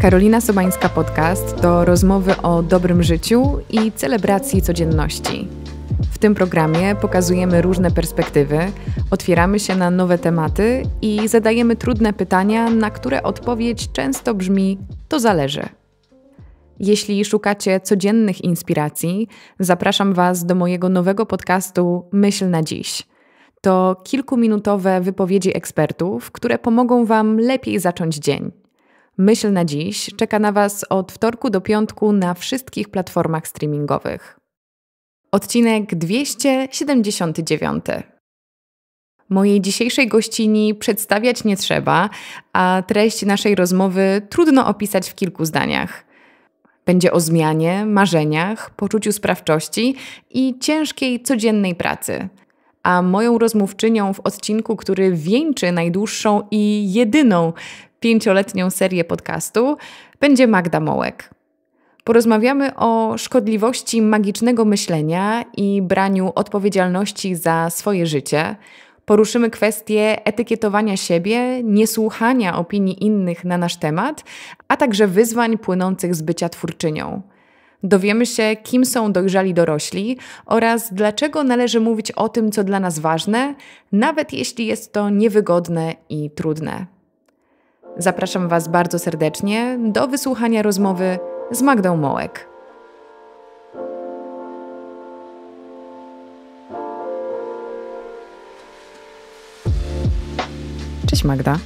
Karolina Sobańska Podcast to rozmowy o dobrym życiu i celebracji codzienności. W tym programie pokazujemy różne perspektywy, otwieramy się na nowe tematy i zadajemy trudne pytania, na które odpowiedź często brzmi "to zależy". Jeśli szukacie codziennych inspiracji, zapraszam Was do mojego nowego podcastu Myśl na dziś. To kilkuminutowe wypowiedzi ekspertów, które pomogą Wam lepiej zacząć dzień. Myśl na dziś czeka na Was od wtorku do piątku na wszystkich platformach streamingowych. Odcinek 279. Mojej dzisiejszej gościni przedstawiać nie trzeba, a treść naszej rozmowy trudno opisać w kilku zdaniach. Będzie o zmianie, marzeniach, poczuciu sprawczości i ciężkiej codziennej pracy. A moją rozmówczynią w odcinku, który wieńczy najdłuższą i jedyną 5-letnią serię podcastu, będzie Magda Mołek. Porozmawiamy o szkodliwości magicznego myślenia i braniu odpowiedzialności za swoje życie. Poruszymy kwestię etykietowania siebie, niesłuchania opinii innych na nasz temat, a także wyzwań płynących z bycia twórczynią. Dowiemy się, kim są dojrzali dorośli oraz dlaczego należy mówić o tym, co dla nas ważne, nawet jeśli jest to niewygodne i trudne. Zapraszam Was bardzo serdecznie do wysłuchania rozmowy z Magdą Mołek. Cześć Magda.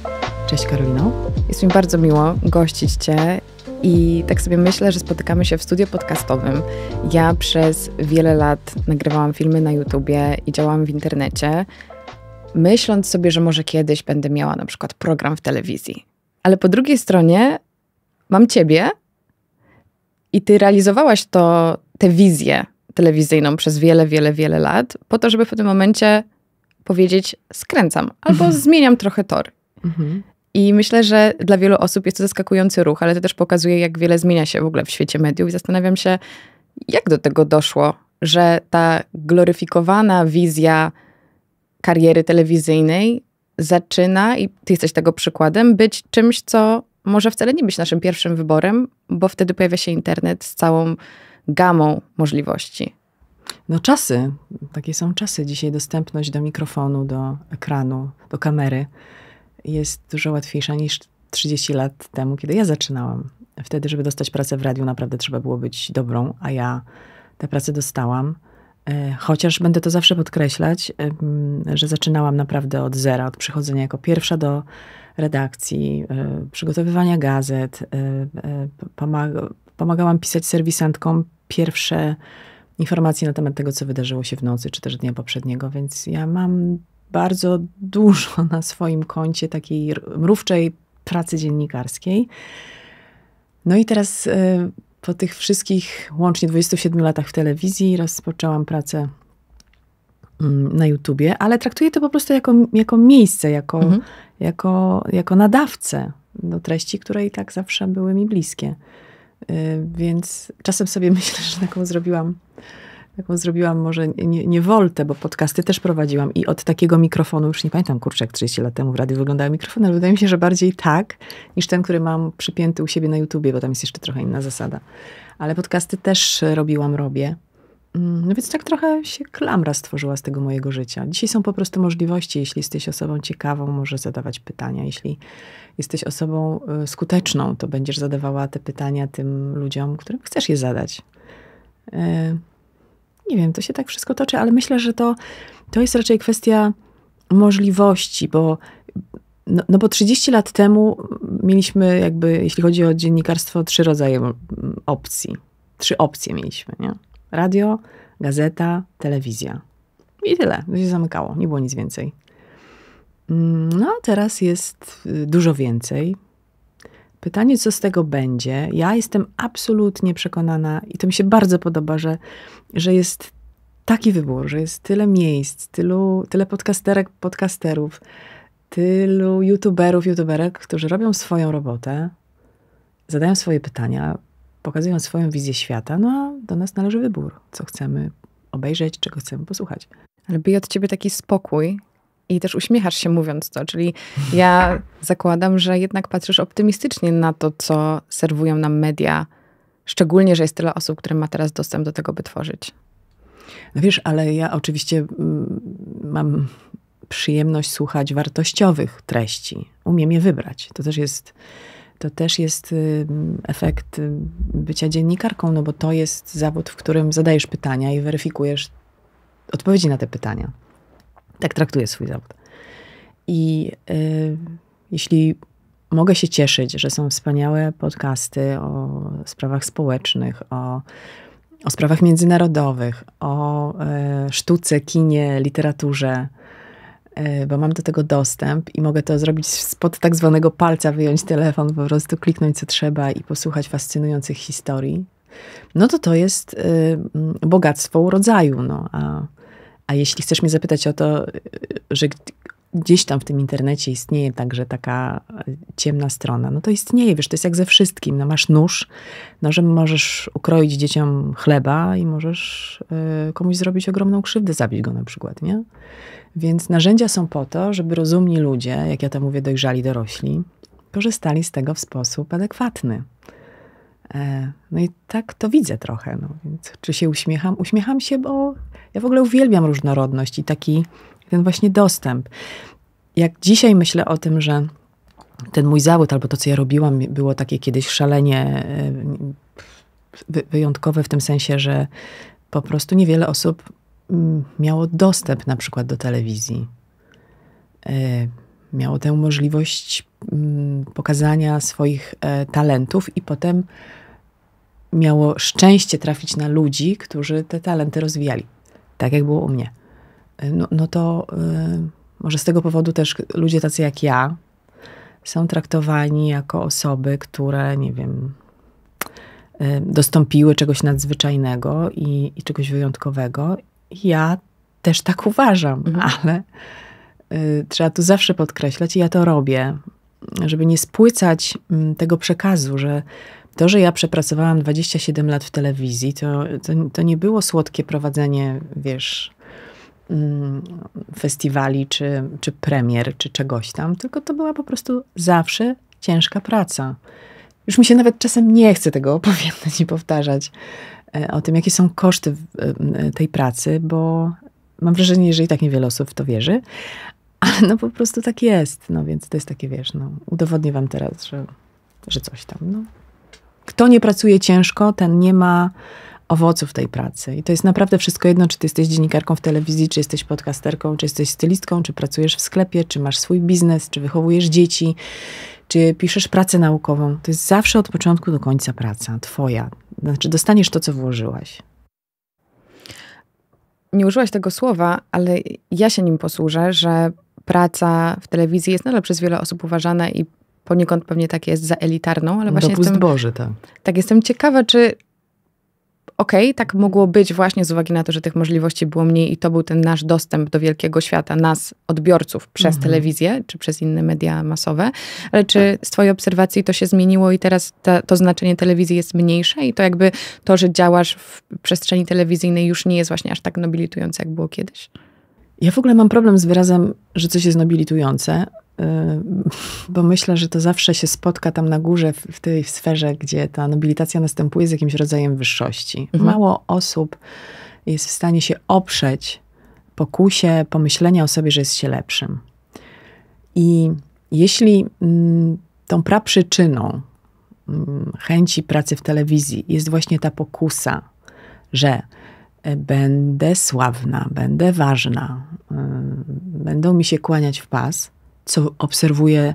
Cześć Karolino. Jest mi bardzo miło gościć Cię i tak sobie myślę, że spotykamy się w studiu podcastowym. Ja przez wiele lat nagrywałam filmy na YouTubie i działałam w internecie, myśląc sobie, że może kiedyś będę miała na przykład program w telewizji. Ale po drugiej stronie mam Ciebie i Ty realizowałaś tę wizję telewizyjną przez wiele lat po to, żeby w tym momencie powiedzieć skręcam albo zmieniam trochę tor. I myślę, że dla wielu osób jest to zaskakujący ruch, ale to też pokazuje, jak wiele zmienia się w ogóle w świecie mediów i zastanawiam się, jak do tego doszło, że ta gloryfikowana wizja kariery telewizyjnej zaczyna, i ty jesteś tego przykładem, być czymś, co może wcale nie być naszym pierwszym wyborem, bo wtedy pojawia się internet z całą gamą możliwości. No czasy, takie są czasy. Dzisiaj dostępność do mikrofonu, do ekranu, do kamery jest dużo łatwiejsza niż 30 lat temu, kiedy ja zaczynałam. Wtedy, żeby dostać pracę w radiu, naprawdę trzeba było być dobrą, a ja tę pracę dostałam. Chociaż będę to zawsze podkreślać, że zaczynałam naprawdę od zera, od przychodzenia jako pierwsza do redakcji, przygotowywania gazet. Pomagałam pisać serwisantkom pierwsze informacje na temat tego, co wydarzyło się w nocy, czy też dnia poprzedniego, więc ja mam bardzo dużo na swoim koncie takiej mrówczej pracy dziennikarskiej. No i teraz po tych wszystkich łącznie 27 latach w telewizji rozpoczęłam pracę na YouTubie, ale traktuję to po prostu jako miejsce, jako nadawcę do treści, które i tak zawsze były mi bliskie. Więc czasem sobie myślę, że taką zrobiłam może nie woltę, bo podcasty też prowadziłam i od takiego mikrofonu, już nie pamiętam, kurczę, jak 30 lat temu w radiu wyglądały mikrofony, ale wydaje mi się, że bardziej tak, niż ten, który mam przypięty u siebie na YouTubie, bo tam jest jeszcze trochę inna zasada. Ale podcasty też robię. No więc tak trochę się klamra stworzyła z tego mojego życia. Dzisiaj są po prostu możliwości. Jeśli jesteś osobą ciekawą, możesz zadawać pytania. Jeśli jesteś osobą skuteczną, to będziesz zadawała te pytania tym ludziom, którym chcesz je zadać. Nie wiem, to się tak wszystko toczy, ale myślę, że to jest raczej kwestia możliwości, bo bo 30 lat temu mieliśmy jakby, jeśli chodzi o dziennikarstwo, 3 rodzaje opcji. 3 opcje mieliśmy, nie? Radio, gazeta, telewizja. I tyle. To się zamykało. Nie było nic więcej. No, teraz jest dużo więcej. Pytanie, co z tego będzie? Ja jestem absolutnie przekonana i to mi się bardzo podoba, że jest taki wybór, że jest tyle miejsc, tyle podcasterek, podcasterów, tylu youtuberów, youtuberek, którzy robią swoją robotę, zadają swoje pytania, pokazują swoją wizję świata, no a do nas należy wybór, co chcemy obejrzeć, czego chcemy posłuchać. Ale bije od ciebie taki spokój, I też uśmiechasz się, mówiąc to, czyli ja zakładam, że jednak patrzysz optymistycznie na to, co serwują nam media, szczególnie, że jest tyle osób, które ma teraz dostęp do tego, by tworzyć. No wiesz, ale ja oczywiście mam przyjemność słuchać wartościowych treści. Umiem je wybrać. To też jest efekt bycia dziennikarką, no bo to jest zawód, w którym zadajesz pytania i weryfikujesz odpowiedzi na te pytania. Tak traktuję swój zawód. I jeśli mogę się cieszyć, że są wspaniałe podcasty o sprawach społecznych, o sprawach międzynarodowych, o sztuce, kinie, literaturze, bo mam do tego dostęp i mogę to zrobić spod tak zwanego palca, wyjąć telefon, po prostu kliknąć co trzeba i posłuchać fascynujących historii, no to jest bogactwo rodzaju. No. A jeśli chcesz mnie zapytać o to, że gdzieś tam w tym internecie istnieje także taka ciemna strona, no to istnieje, wiesz, to jest jak ze wszystkim. No masz nóż, nożem możesz ukroić dzieciom chleba i możesz komuś zrobić ogromną krzywdę, zabić go na przykład, nie? Więc narzędzia są po to, żeby rozumni ludzie, jak ja to mówię, dojrzali dorośli, korzystali z tego w sposób adekwatny. No i tak to widzę trochę. No. Więc czy się uśmiecham? Uśmiecham się, bo ja w ogóle uwielbiam różnorodność i taki ten właśnie dostęp. Jak dzisiaj myślę o tym, że ten mój zawód, albo to, co ja robiłam, było takie kiedyś szalenie wyjątkowe w tym sensie, że po prostu niewiele osób miało dostęp na przykład do telewizji. Miało tę możliwość pokazania swoich talentów i potem miało szczęście trafić na ludzi, którzy te talenty rozwijali. Tak jak było u mnie. No to może z tego powodu też ludzie tacy jak ja są traktowani jako osoby, które, nie wiem, dostąpiły czegoś nadzwyczajnego i czegoś wyjątkowego. Ja też tak uważam, ale trzeba tu zawsze podkreślać, i ja to robię, żeby nie spłycać tego przekazu, że to, że ja przepracowałam 27 lat w telewizji, to nie było słodkie prowadzenie, wiesz, festiwali, czy premier, czy czegoś tam, tylko to była po prostu zawsze ciężka praca. Już mi się nawet czasem nie chce tego opowiadać i powtarzać o tym, jakie są koszty tej pracy, bo mam wrażenie, że i tak niewiele osób w to wierzy, ale no po prostu tak jest, no więc to jest takie, wiesz, no udowodnię wam teraz, że coś tam, no. Kto nie pracuje ciężko, ten nie ma owoców tej pracy. I to jest naprawdę wszystko jedno, czy ty jesteś dziennikarką w telewizji, czy jesteś podcasterką, czy jesteś stylistką, czy pracujesz w sklepie, czy masz swój biznes, czy wychowujesz dzieci, czy piszesz pracę naukową. To jest zawsze od początku do końca praca twoja. Znaczy dostaniesz to, co włożyłaś. Nie użyłaś tego słowa, ale ja się nim posłużę, że praca w telewizji jest nadal przez wiele osób uważana i poniekąd pewnie tak jest, za elitarną, ale właśnie dopust Boży, tak. Tak, jestem ciekawa, czy okej, tak mogło być właśnie z uwagi na to, że tych możliwości było mniej i to był ten nasz dostęp do wielkiego świata, nas, odbiorców, przez telewizję czy przez inne media masowe, ale czy z twojej obserwacji to się zmieniło i teraz to znaczenie telewizji jest mniejsze i to jakby to, że działasz w przestrzeni telewizyjnej, już nie jest właśnie aż tak nobilitujące, jak było kiedyś? Ja w ogóle mam problem z wyrazem, że coś jest nobilitujące, bo myślę, że to zawsze się spotka tam na górze, w tej sferze, gdzie ta nobilitacja następuje, z jakimś rodzajem wyższości. Mało osób jest w stanie się oprzeć pokusie pomyślenia o sobie, że jest się lepszym. I jeśli tą praprzyczyną chęci pracy w telewizji jest właśnie ta pokusa, że będę sławna, będę ważna, będą mi się kłaniać w pas, co obserwuję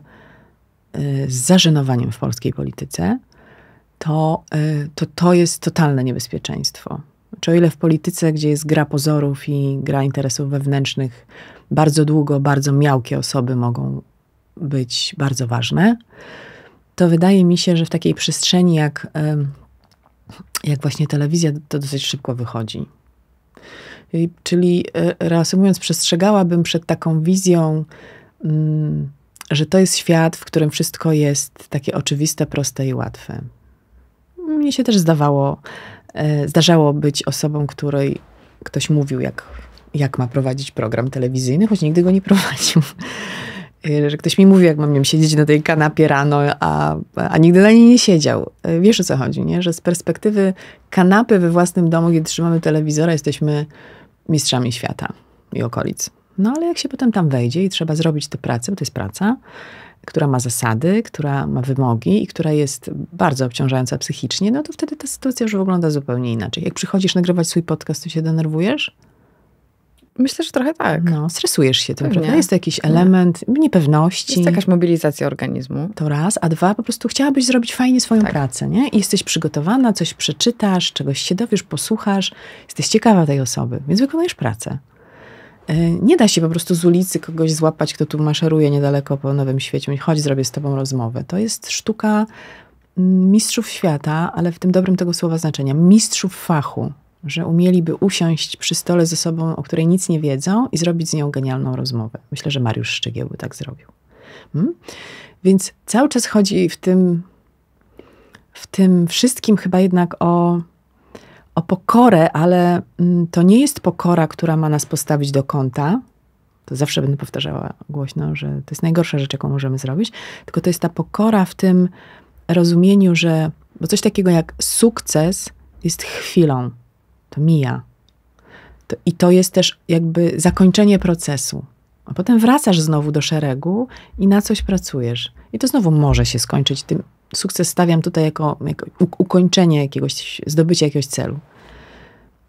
z zażenowaniem w polskiej polityce, to jest totalne niebezpieczeństwo. Znaczy, o ile w polityce, gdzie jest gra pozorów i gra interesów wewnętrznych, bardzo długo, bardzo miałkie osoby mogą być bardzo ważne, to wydaje mi się, że w takiej przestrzeni jak właśnie telewizja, to dosyć szybko wychodzi. Czyli reasumując, przestrzegałabym przed taką wizją, że to jest świat, w którym wszystko jest takie oczywiste, proste i łatwe. Mnie się też zdarzało być osobą, której ktoś mówił, jak jak ma prowadzić program telewizyjny, choć nigdy go nie prowadził. Że ktoś mi mówi, jak mam siedzieć na tej kanapie rano, a nigdy na niej nie siedział. Wiesz, o co chodzi, nie? Że z perspektywy kanapy we własnym domu, gdzie trzymamy telewizora, jesteśmy mistrzami świata i okolic. No ale jak się potem tam wejdzie i trzeba zrobić tę pracę, bo to jest praca, która ma zasady, która ma wymogi i która jest bardzo obciążająca psychicznie, no to wtedy ta sytuacja już wygląda zupełnie inaczej. Jak przychodzisz nagrywać swój podcast, to się denerwujesz? Myślę, że trochę tak. No, stresujesz się tym, prawda? Jest to jakiś element niepewności. Jest jakaś mobilizacja organizmu. To raz, a dwa, po prostu chciałabyś zrobić fajnie swoją pracę, nie? I jesteś przygotowana, coś przeczytasz, czegoś się dowiesz, posłuchasz, jesteś ciekawa tej osoby, więc wykonujesz pracę. Nie da się po prostu z ulicy kogoś złapać, kto tu maszeruje niedaleko po Nowym Świecie. Chodź, zrobię z tobą rozmowę. To jest sztuka mistrzów świata, ale w tym dobrym tego słowa znaczenia. Mistrzów fachu, że umieliby usiąść przy stole ze sobą, o której nic nie wiedzą i zrobić z nią genialną rozmowę. Myślę, że Mariusz Szczygieł by tak zrobił. Więc cały czas chodzi w tym wszystkim chyba jednak o pokorę, ale to nie jest pokora, która ma nas postawić do kąta. To zawsze będę powtarzała głośno, że to jest najgorsza rzecz, jaką możemy zrobić. Tylko to jest ta pokora w tym rozumieniu, że bo coś takiego jak sukces jest chwilą. To mija. I to jest też jakby zakończenie procesu. A potem wracasz znowu do szeregu i na coś pracujesz. I to znowu może się skończyć tym. Sukces stawiam tutaj jako ukończenie jakiegoś, zdobycie jakiegoś celu.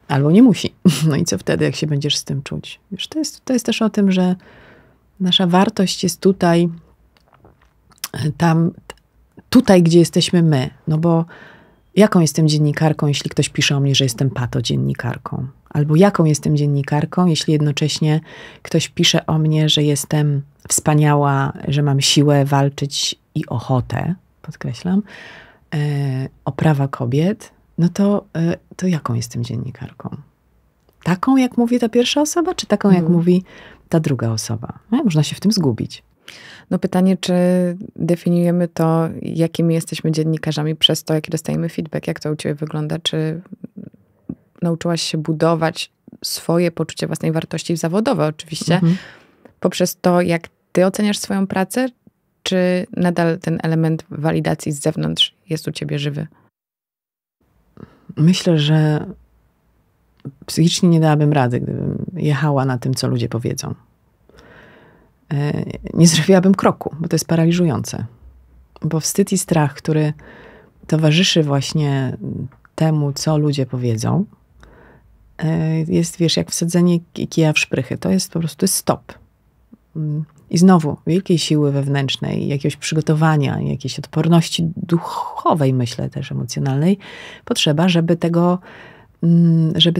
Albo nie musi. No i co wtedy, jak się będziesz z tym czuć? Wiesz, to jest też o tym, że nasza wartość jest tutaj, tam, tutaj, gdzie jesteśmy my. No bo jaką jestem dziennikarką, jeśli ktoś pisze o mnie, że jestem patodziennikarką? Albo jaką jestem dziennikarką, jeśli jednocześnie ktoś pisze o mnie, że jestem wspaniała, że mam siłę walczyć i ochotę, podkreślam, o prawa kobiet, no to jaką jestem dziennikarką? Taką, jak mówi ta pierwsza osoba, czy taką, jak mówi ta druga osoba? No, można się w tym zgubić. No pytanie, czy definiujemy to, jakimi jesteśmy dziennikarzami przez to, jaki dostajemy feedback, jak to u ciebie wygląda, czy nauczyłaś się budować swoje poczucie własnej wartości zawodowe oczywiście, poprzez to, jak ty oceniasz swoją pracę, czy nadal ten element walidacji z zewnątrz jest u ciebie żywy? Myślę, że psychicznie nie dałabym rady, gdybym jechała na tym, co ludzie powiedzą. Nie zrobiłabym kroku, bo to jest paraliżujące. Bo wstyd i strach, który towarzyszy właśnie temu, co ludzie powiedzą, jest, wiesz, jak wsadzenie kija w szprychy. To jest po prostu stop. I znowu wielkiej siły wewnętrznej, jakiegoś przygotowania, jakiejś odporności duchowej, myślę też emocjonalnej, potrzeba, żeby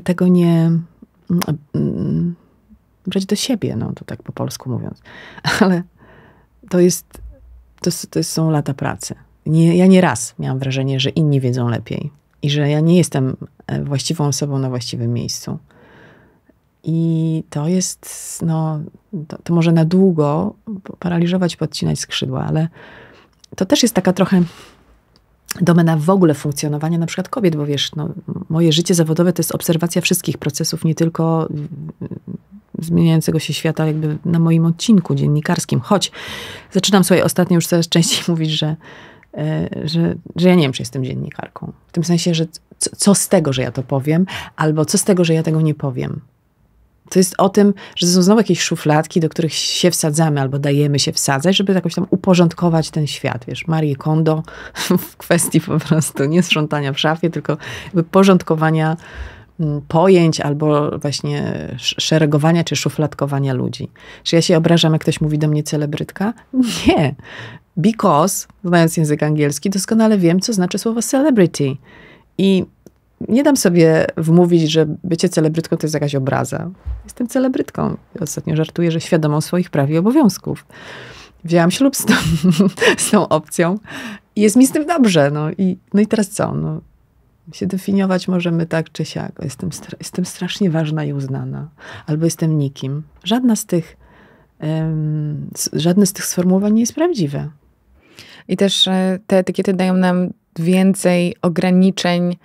tego nie brać do siebie, no to tak po polsku mówiąc. Ale to są lata pracy. Ja nie raz miałam wrażenie, że inni wiedzą lepiej i że ja nie jestem właściwą osobą na właściwym miejscu. I to jest, no, to może na długo paraliżować, podcinać skrzydła, ale to też jest taka trochę domena w ogóle funkcjonowania na przykład kobiet, bo wiesz, no, moje życie zawodowe to jest obserwacja wszystkich procesów, nie tylko zmieniającego się świata jakby na moim odcinku dziennikarskim. Choć zaczynam sobie ostatnio już coraz częściej mówić, że ja nie wiem, czy jestem dziennikarką. W tym sensie, że co z tego, że ja to powiem, albo co z tego, że ja tego nie powiem. To jest o tym, że są znowu jakieś szufladki, do których się wsadzamy albo dajemy się wsadzać, żeby jakoś tam uporządkować ten świat. Wiesz, Marie Kondo w kwestii po prostu nie sprzątania w szafie, tylko jakby porządkowania pojęć albo właśnie szeregowania czy szufladkowania ludzi. Czy ja się obrażam, jak ktoś mówi do mnie celebrytka? Nie. Because, znając język angielski, doskonale wiem, co znaczy słowo celebrity. I nie dam sobie wmówić, że bycie celebrytką to jest jakaś obraza. Jestem celebrytką. Ostatnio żartuję, że świadomą swoich praw i obowiązków. Wzięłam ślub z tą opcją i jest mi z tym dobrze. No i teraz co? No, się definiować możemy tak czy siak. Jestem strasznie ważna i uznana. Albo jestem nikim. Żadne z tych sformułowań nie jest prawdziwe. I też te etykiety dają nam więcej ograniczeń.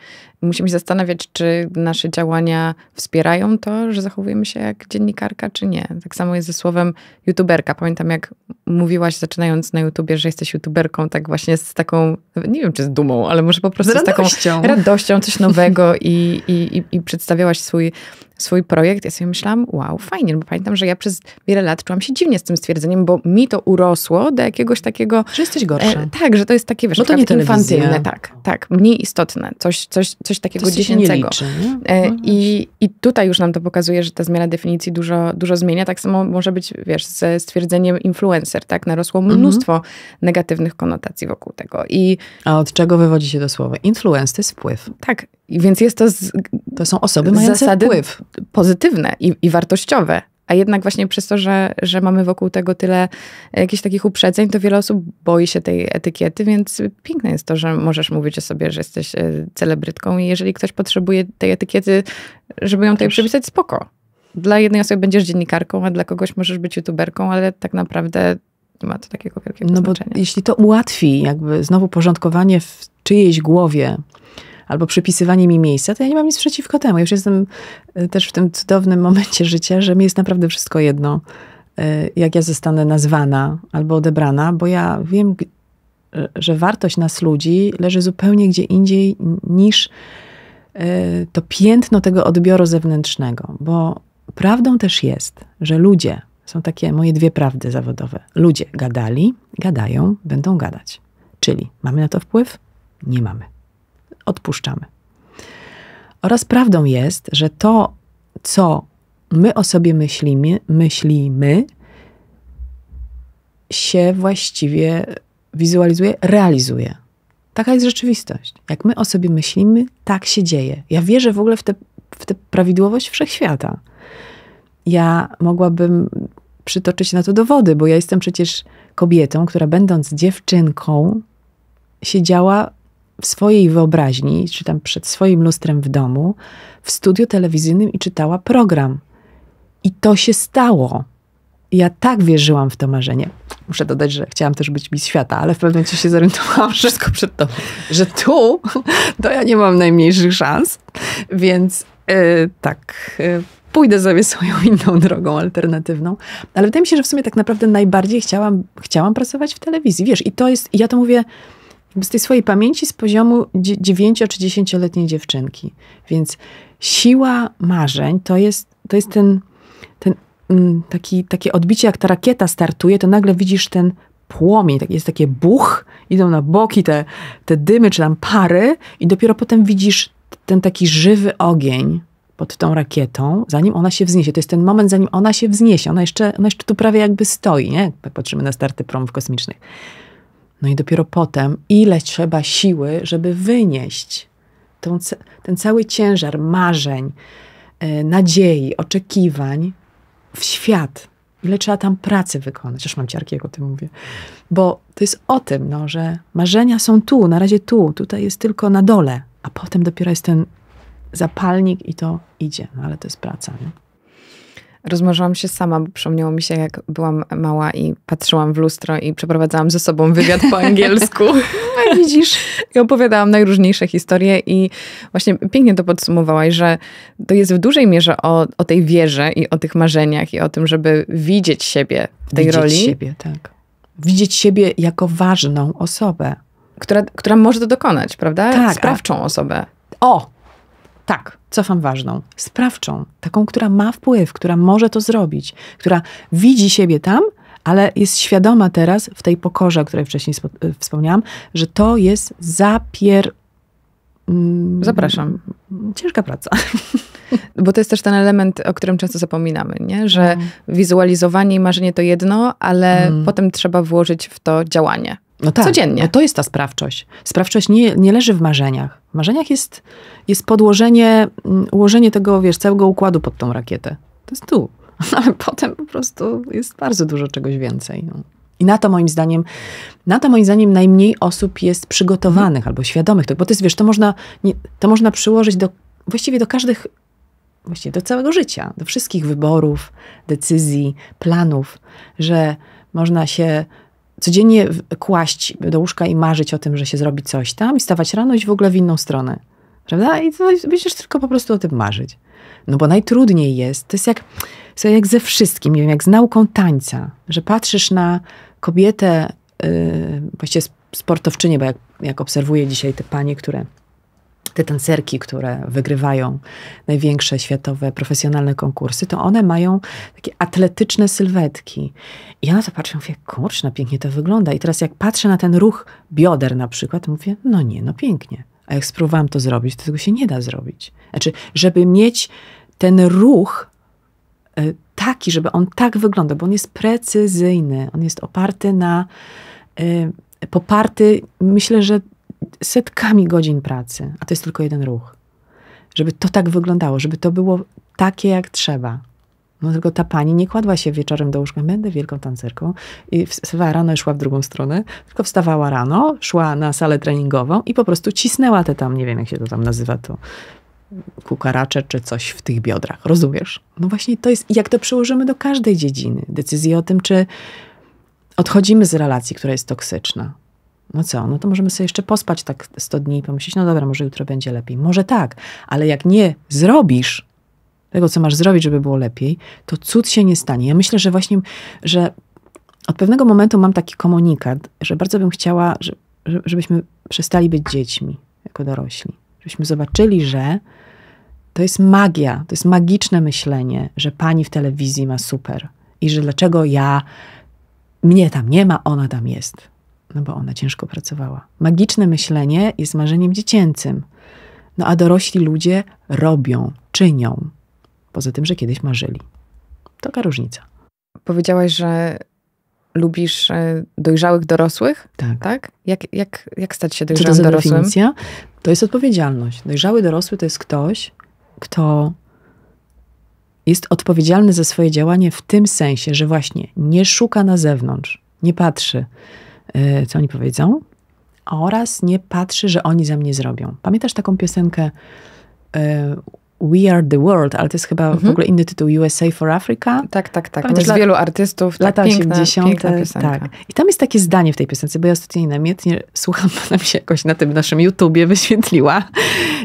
Musimy się zastanawiać, czy nasze działania wspierają to, że zachowujemy się jak dziennikarka, czy nie. Tak samo jest ze słowem youtuberka. Pamiętam, jak mówiłaś, zaczynając na YouTubie, że jesteś youtuberką, tak właśnie z taką, nie wiem, czy z dumą, ale może po prostu z taką radością, coś nowego i przedstawiałaś swój projekt. Ja sobie myślałam, wow, fajnie, bo pamiętam, że ja przez wiele lat czułam się dziwnie z tym stwierdzeniem, bo mi to urosło do jakiegoś takiego... Że jesteś gorsza. Tak, że to jest takie, wiesz, no infantylne. Tak, mniej istotne. Coś takiego dziecięcego. I tutaj już nam to pokazuje, że ta zmiana definicji dużo zmienia. Tak samo może być, wiesz, ze stwierdzeniem influencer, tak? Narosło mnóstwo negatywnych konotacji wokół tego. A od czego wywodzi się to słowo? Influence to jest wpływ. Tak, więc jest to... To są osoby mające zasady wpływ. Pozytywne i wartościowe. A jednak właśnie przez to, że mamy wokół tego tyle jakichś takich uprzedzeń, to wiele osób boi się tej etykiety, więc piękne jest to, że możesz mówić o sobie, że jesteś celebrytką i jeżeli ktoś potrzebuje tej etykiety, żeby ją tutaj przypisać, spoko. Dla jednej osoby będziesz dziennikarką, a dla kogoś możesz być youtuberką, ale tak naprawdę nie ma to takiego wielkiego znaczenia. Bo jeśli to ułatwi jakby znowu porządkowanie w czyjejś głowie, albo przypisywanie mi miejsca, to ja nie mam nic przeciwko temu. Już jestem też w tym cudownym momencie życia, że mi jest naprawdę wszystko jedno, jak ja zostanę nazwana albo odebrana, bo ja wiem, że wartość nas ludzi leży zupełnie gdzie indziej niż to piętno tego odbioru zewnętrznego. Bo prawdą też jest, że ludzie, są takie moje dwie prawdy zawodowe. Ludzie gadali, gadają, będą gadać. Czyli mamy na to wpływ? Nie mamy. Odpuszczamy. Oraz prawdą jest, że to, co my o sobie myślimy, się właściwie wizualizuje, realizuje. Taka jest rzeczywistość. Jak my o sobie myślimy, tak się dzieje. Ja wierzę w ogóle w tę prawidłowość wszechświata. Ja mogłabym przytoczyć na to dowody, bo ja jestem przecież kobietą, która będąc dziewczynką siedziała w swojej wyobraźni, czy tam przed swoim lustrem w domu, w studiu telewizyjnym i czytała program. I to się stało. Ja tak wierzyłam w to marzenie. Muszę dodać, że chciałam też być Miss Świata, ale w pewnym momencie się zorientowałam, wszystko przed tobą, że tu to ja nie mam najmniejszych szans, więc pójdę sobie swoją inną drogą alternatywną. Ale wydaje mi się, że w sumie tak naprawdę najbardziej chciałam pracować w telewizji. Wiesz, i to jest, ja to mówię z tej swojej pamięci z poziomu 9- czy 10-letniej dziewczynki. Więc siła marzeń to jest takie odbicie, jak ta rakieta startuje, to nagle widzisz ten płomień, jest takie buch, idą na boki te dymy czy tam pary i dopiero potem widzisz ten taki żywy ogień pod tą rakietą, zanim ona się wzniesie. To jest ten moment, zanim ona się wzniesie. Ona jeszcze tu prawie jakby stoi, nie? Jak patrzymy na starty promów kosmicznych. No i dopiero potem, ile trzeba siły, żeby wynieść ten cały ciężar marzeń, nadziei, oczekiwań w świat. Ile trzeba tam pracy wykonać. Aż mam ciarki, jak o tym mówię. Bo to jest o tym, no, że marzenia są tu, na razie tu. Tutaj jest tylko na dole. A potem dopiero jest ten zapalnik i to idzie. No ale to jest praca, nie? Rozmarzyłam się sama, bo przypomniało mi się, jak byłam mała i patrzyłam w lustro i przeprowadzałam ze sobą wywiad po angielsku. A widzisz? I opowiadałam najróżniejsze historie i właśnie pięknie to podsumowałaś, że to jest w dużej mierze o tej wierze i o tych marzeniach i o tym, żeby widzieć siebie w tej roli. Widzieć siebie, tak. Widzieć siebie jako ważną osobę. Która może to dokonać, prawda? Tak. Sprawczą osobę. Tak, cofam ważną, sprawczą, taką, która ma wpływ, która może to zrobić, która widzi siebie tam, ale jest świadoma teraz w tej pokorze, o której wcześniej wspomniałam, że to jest Zapraszam. Ciężka praca. Bo to jest też ten element, o którym często zapominamy, nie? Że wizualizowanie i marzenie to jedno, ale potem trzeba włożyć w to działanie. No tak, codziennie. No to jest ta sprawczość. Sprawczość nie leży w marzeniach. W marzeniach jest ułożenie tego, wiesz, całego układu pod tą rakietę. To jest tu. Ale potem po prostu jest bardzo dużo czegoś więcej. No. I na to moim zdaniem najmniej osób jest przygotowanych albo świadomych. Bo to jest, wiesz, to można przyłożyć właściwie do całego życia. Do wszystkich wyborów, decyzji, planów, że można się codziennie kłaść do łóżka i marzyć o tym, że się zrobi coś tam i stawać rano i w ogóle w inną stronę. Prawda? I będziesz tylko po prostu o tym marzyć. No bo najtrudniej jest, to jest jak ze wszystkim, nie wiem, jak z nauką tańca, że patrzysz na kobietę, właściwie sportowczynię, bo jak obserwuję dzisiaj te panie, te tancerki, które wygrywają największe światowe, profesjonalne konkursy, to one mają takie atletyczne sylwetki. I ja na to patrzę, mówię, kurczę, pięknie to wygląda. I teraz jak patrzę na ten ruch bioder na przykład, mówię, no nie, no pięknie. A jak spróbowałam to zrobić, to tego się nie da zrobić. Znaczy, żeby mieć ten ruch taki, żeby on tak wyglądał, bo on jest precyzyjny, on jest oparty na, poparty, myślę, że setkami godzin pracy, a to jest tylko jeden ruch. Żeby to tak wyglądało, żeby to było takie jak trzeba. No tylko ta pani nie kładła się wieczorem do łóżka, będę wielką tancerką, i wstawała rano i szła w drugą stronę, tylko wstawała rano, szła na salę treningową i po prostu cisnęła te tam, nie wiem jak się to tam nazywa, to kukaracze czy coś w tych biodrach, rozumiesz? No właśnie to jest, jak to przełożymy do każdej dziedziny, decyzji o tym, czy odchodzimy z relacji, która jest toksyczna. No co, no to możemy sobie jeszcze pospać tak 100 dni i pomyśleć, no dobra, może jutro będzie lepiej. Może tak, ale jak nie zrobisz tego, co masz zrobić, żeby było lepiej, to cud się nie stanie. Ja myślę, że właśnie, że od pewnego momentu mam taki komunikat, że bardzo bym chciała, żebyśmy przestali być dziećmi jako dorośli. Żebyśmy zobaczyli, że to jest magia, to jest magiczne myślenie, że pani w telewizji ma super i że dlaczego mnie tam nie ma, ona tam jest. No bo ona ciężko pracowała. Magiczne myślenie jest marzeniem dziecięcym. No a dorośli ludzie robią, czynią. Poza tym, że kiedyś marzyli. Taka różnica. Powiedziałaś, że lubisz dojrzałych dorosłych? Tak. Tak? Jak stać się dojrzałym dorosłym? Definicja? To jest odpowiedzialność. Dojrzały dorosły to jest ktoś, kto jest odpowiedzialny za swoje działanie w tym sensie, że właśnie nie szuka na zewnątrz, nie patrzy, co oni powiedzą, oraz nie patrzy, że oni za mnie zrobią. Pamiętasz taką piosenkę We Are The World, ale to jest chyba w ogóle inny tytuł, USA for Africa? Tak, tak, tak. Pamiętasz, wielu artystów. Lata 80. Tak. I tam jest takie zdanie w tej piosence, bo ja ostatnio jej namiętnie słucham, ona mi się jakoś na tym naszym YouTubie wyświetliła.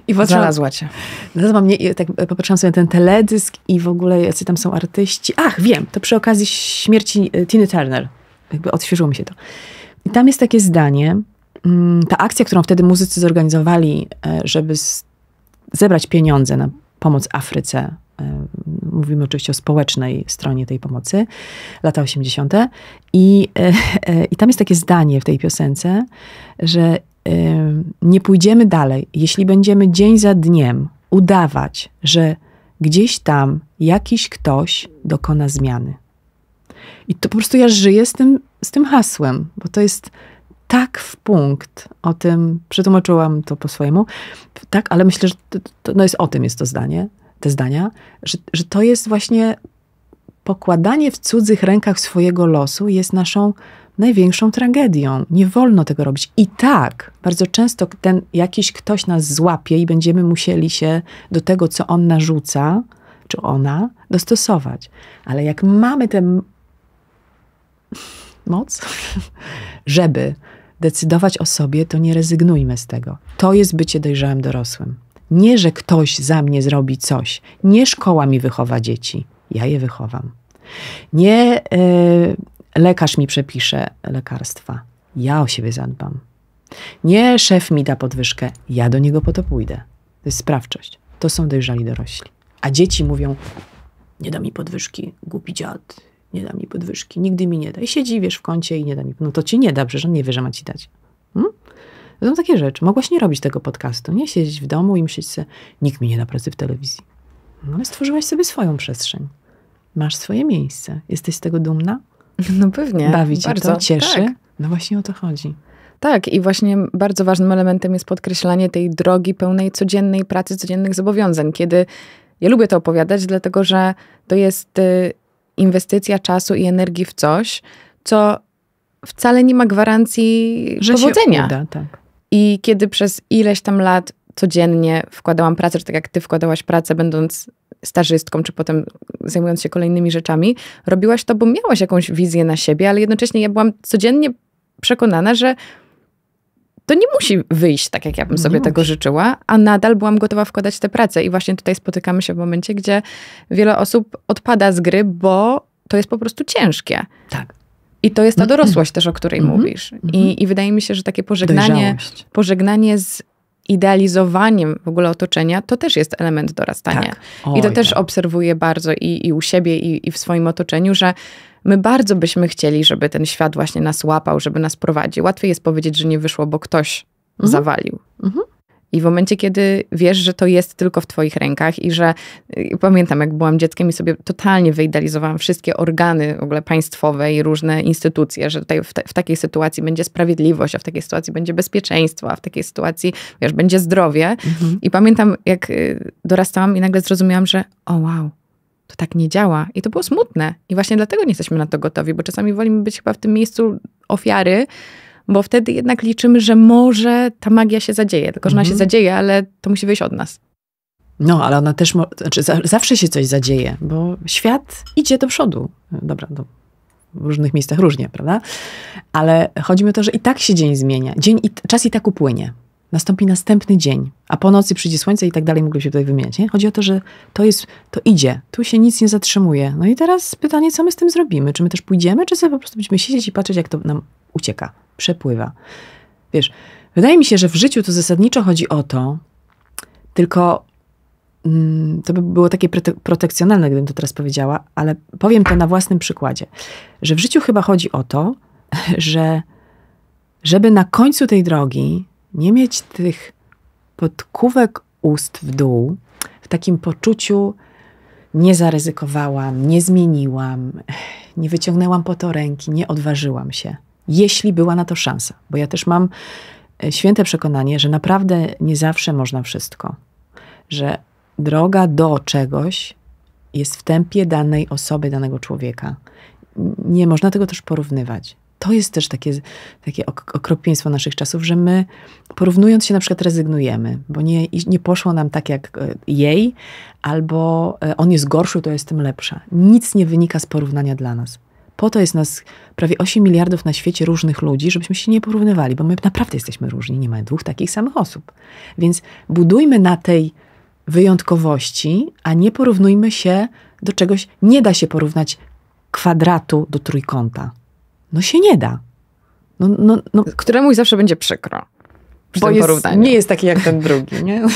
I znalazła cię. Znalazła mnie i tak popatrzyłam sobie na ten teledysk i w ogóle jacy tam są artyści. Ach, wiem, to przy okazji śmierci Tiny Turner. Jakby odświeżyło mi się to. I tam jest takie zdanie, ta akcja, którą wtedy muzycy zorganizowali, żeby zebrać pieniądze na pomoc Afryce. Mówimy oczywiście o społecznej stronie tej pomocy, lata 80. I tam jest takie zdanie w tej piosence, że nie pójdziemy dalej, jeśli będziemy dzień za dniem udawać, że gdzieś tam jakiś ktoś dokona zmiany. I to po prostu ja żyję z tym hasłem, bo to jest tak w punkt, o tym przetłumaczyłam to po swojemu, tak, ale myślę, że no jest o tym jest to zdanie, te zdania, że to jest właśnie pokładanie w cudzych rękach swojego losu jest naszą największą tragedią. Nie wolno tego robić. I tak, bardzo często ten jakiś ktoś nas złapie i będziemy musieli się do tego, co on narzuca, czy ona, dostosować. Ale jak mamy tę moc, żeby decydować o sobie, to nie rezygnujmy z tego. To jest bycie dojrzałym dorosłym. Nie, że ktoś za mnie zrobi coś. Nie szkoła mi wychowa dzieci. Ja je wychowam. Nie lekarz mi przepisze lekarstwa. Ja o siebie zadbam. Nie szef mi da podwyżkę. Ja do niego po to pójdę. To jest sprawczość. To są dojrzali dorośli. A dzieci mówią, nie da mi podwyżki, głupi dziad, nie da mi podwyżki, nigdy mi nie da. I siedzi, wiesz, w kącie i nie da mi. No to ci nie da, przecież on nie wie, że ma ci dać. To są takie rzeczy. Mogłaś nie robić tego podcastu, nie siedzieć w domu i myśleć sobie, nikt mi nie da pracy w telewizji. No ale stworzyłaś sobie swoją przestrzeń. Masz swoje miejsce. Jesteś z tego dumna? No pewnie. Bawi cię bardzo, to cieszy? Tak. No właśnie o to chodzi. Tak, i właśnie bardzo ważnym elementem jest podkreślanie tej drogi pełnej codziennej pracy, codziennych zobowiązań, kiedy ja lubię to opowiadać, dlatego że to jest inwestycja czasu i energii w coś, co wcale nie ma gwarancji powodzenia. Że się uda, tak. I kiedy przez ileś tam lat codziennie wkładałam pracę, czy tak jak ty wkładałaś pracę, będąc stażystką, czy potem zajmując się kolejnymi rzeczami, robiłaś to, bo miałaś jakąś wizję na siebie, ale jednocześnie ja byłam codziennie przekonana, że to nie musi wyjść tak, jak ja bym sobie tego życzyła, a nadal byłam gotowa wkładać tę pracę. I właśnie tutaj spotykamy się w momencie, gdzie wiele osób odpada z gry, bo to jest po prostu ciężkie. Tak. I to jest ta dorosłość też, o której mówisz. I wydaje mi się, że takie pożegnanie z idealizowaniem w ogóle otoczenia, to też jest element dorastania. Tak. I to też obserwuję bardzo i u siebie, i w swoim otoczeniu, że my bardzo byśmy chcieli, żeby ten świat właśnie nas łapał, żeby nas prowadził. Łatwiej jest powiedzieć, że nie wyszło, bo ktoś zawalił. I w momencie, kiedy wiesz, że to jest tylko w twoich rękach i że... Pamiętam, jak byłam dzieckiem i sobie totalnie wyidealizowałam wszystkie organy w ogóle państwowe i różne instytucje, że tutaj w takiej sytuacji będzie sprawiedliwość, a w takiej sytuacji będzie bezpieczeństwo, a w takiej sytuacji, wiesz, będzie zdrowie. I pamiętam, jak dorastałam i nagle zrozumiałam, że o wow, to tak nie działa. I to było smutne. I właśnie dlatego nie jesteśmy na to gotowi, bo czasami wolimy być chyba w tym miejscu ofiary, bo wtedy jednak liczymy, że może ta magia się zadzieje. Tylko, że ona się zadzieje, ale to musi wyjść od nas. No, ale ona też, znaczy zawsze się coś zadzieje, bo świat idzie do przodu. Dobra, w różnych miejscach różnie, prawda? Ale chodzi mi o to, że i tak się dzień zmienia. Czas i tak upłynie. Nastąpi następny dzień, a po nocy przyjdzie słońce i tak dalej, mógłbym się tutaj wymieniać. Nie? Chodzi o to, że to idzie, tu się nic nie zatrzymuje. No i teraz pytanie, co my z tym zrobimy? Czy my też pójdziemy, czy sobie po prostu będziemy siedzieć i patrzeć, jak to nam ucieka, przepływa? Wiesz, wydaje mi się, że w życiu to zasadniczo chodzi o to, tylko to by było takie protekcjonalne, gdybym to teraz powiedziała, ale powiem to na własnym przykładzie, że w życiu chyba chodzi o to, że żeby na końcu tej drogi nie mieć tych podkówek ust w dół, w takim poczuciu nie zaryzykowałam, nie zmieniłam, nie wyciągnęłam po to ręki, nie odważyłam się. Jeśli była na to szansa. Bo ja też mam święte przekonanie, że naprawdę nie zawsze można wszystko. Że droga do czegoś jest w tempie danej osoby, danego człowieka. Nie można tego też porównywać. To jest też takie okropieństwo naszych czasów, że my porównując się na przykład rezygnujemy, bo nie poszło nam tak jak jej, albo on jest gorszy, to ja jestem lepsza. Nic nie wynika z porównania dla nas. Po to jest nas prawie 8 miliardów na świecie różnych ludzi, żebyśmy się nie porównywali, bo my naprawdę jesteśmy różni, nie ma dwóch takich samych osób. Więc budujmy na tej wyjątkowości, a nie porównujmy się do czegoś. Nie da się porównać kwadratu do trójkąta. No się nie da. No. Któremuś zawsze będzie przykro. Bo nie jest taki jak ten drugi. Nie?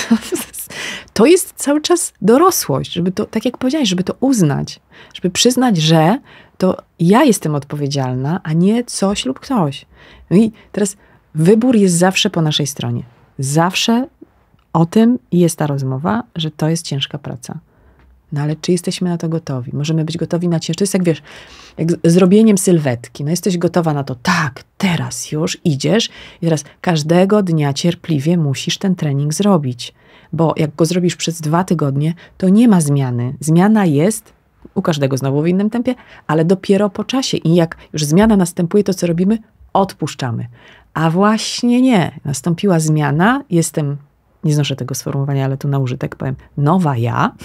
To jest cały czas dorosłość, żeby to, tak jak powiedziałeś, żeby to uznać. Żeby przyznać, że to ja jestem odpowiedzialna, a nie coś lub ktoś. No i teraz wybór jest zawsze po naszej stronie. Zawsze o tym jest ta rozmowa, że to jest ciężka praca. No ale czy jesteśmy na to gotowi? Możemy być gotowi na ciężkość. To jest jak, wiesz, jak zrobieniem sylwetki. No jesteś gotowa na to. Tak, teraz już idziesz i teraz każdego dnia cierpliwie musisz ten trening zrobić. Bo jak go zrobisz przez 2 tygodnie, to nie ma zmiany. Zmiana jest u każdego znowu w innym tempie, ale dopiero po czasie. I jak już zmiana następuje, to co robimy? Odpuszczamy. A właśnie nie. Nastąpiła zmiana, jestem... Nie znoszę tego sformułowania, ale tu na użytek powiem. Nowa ja.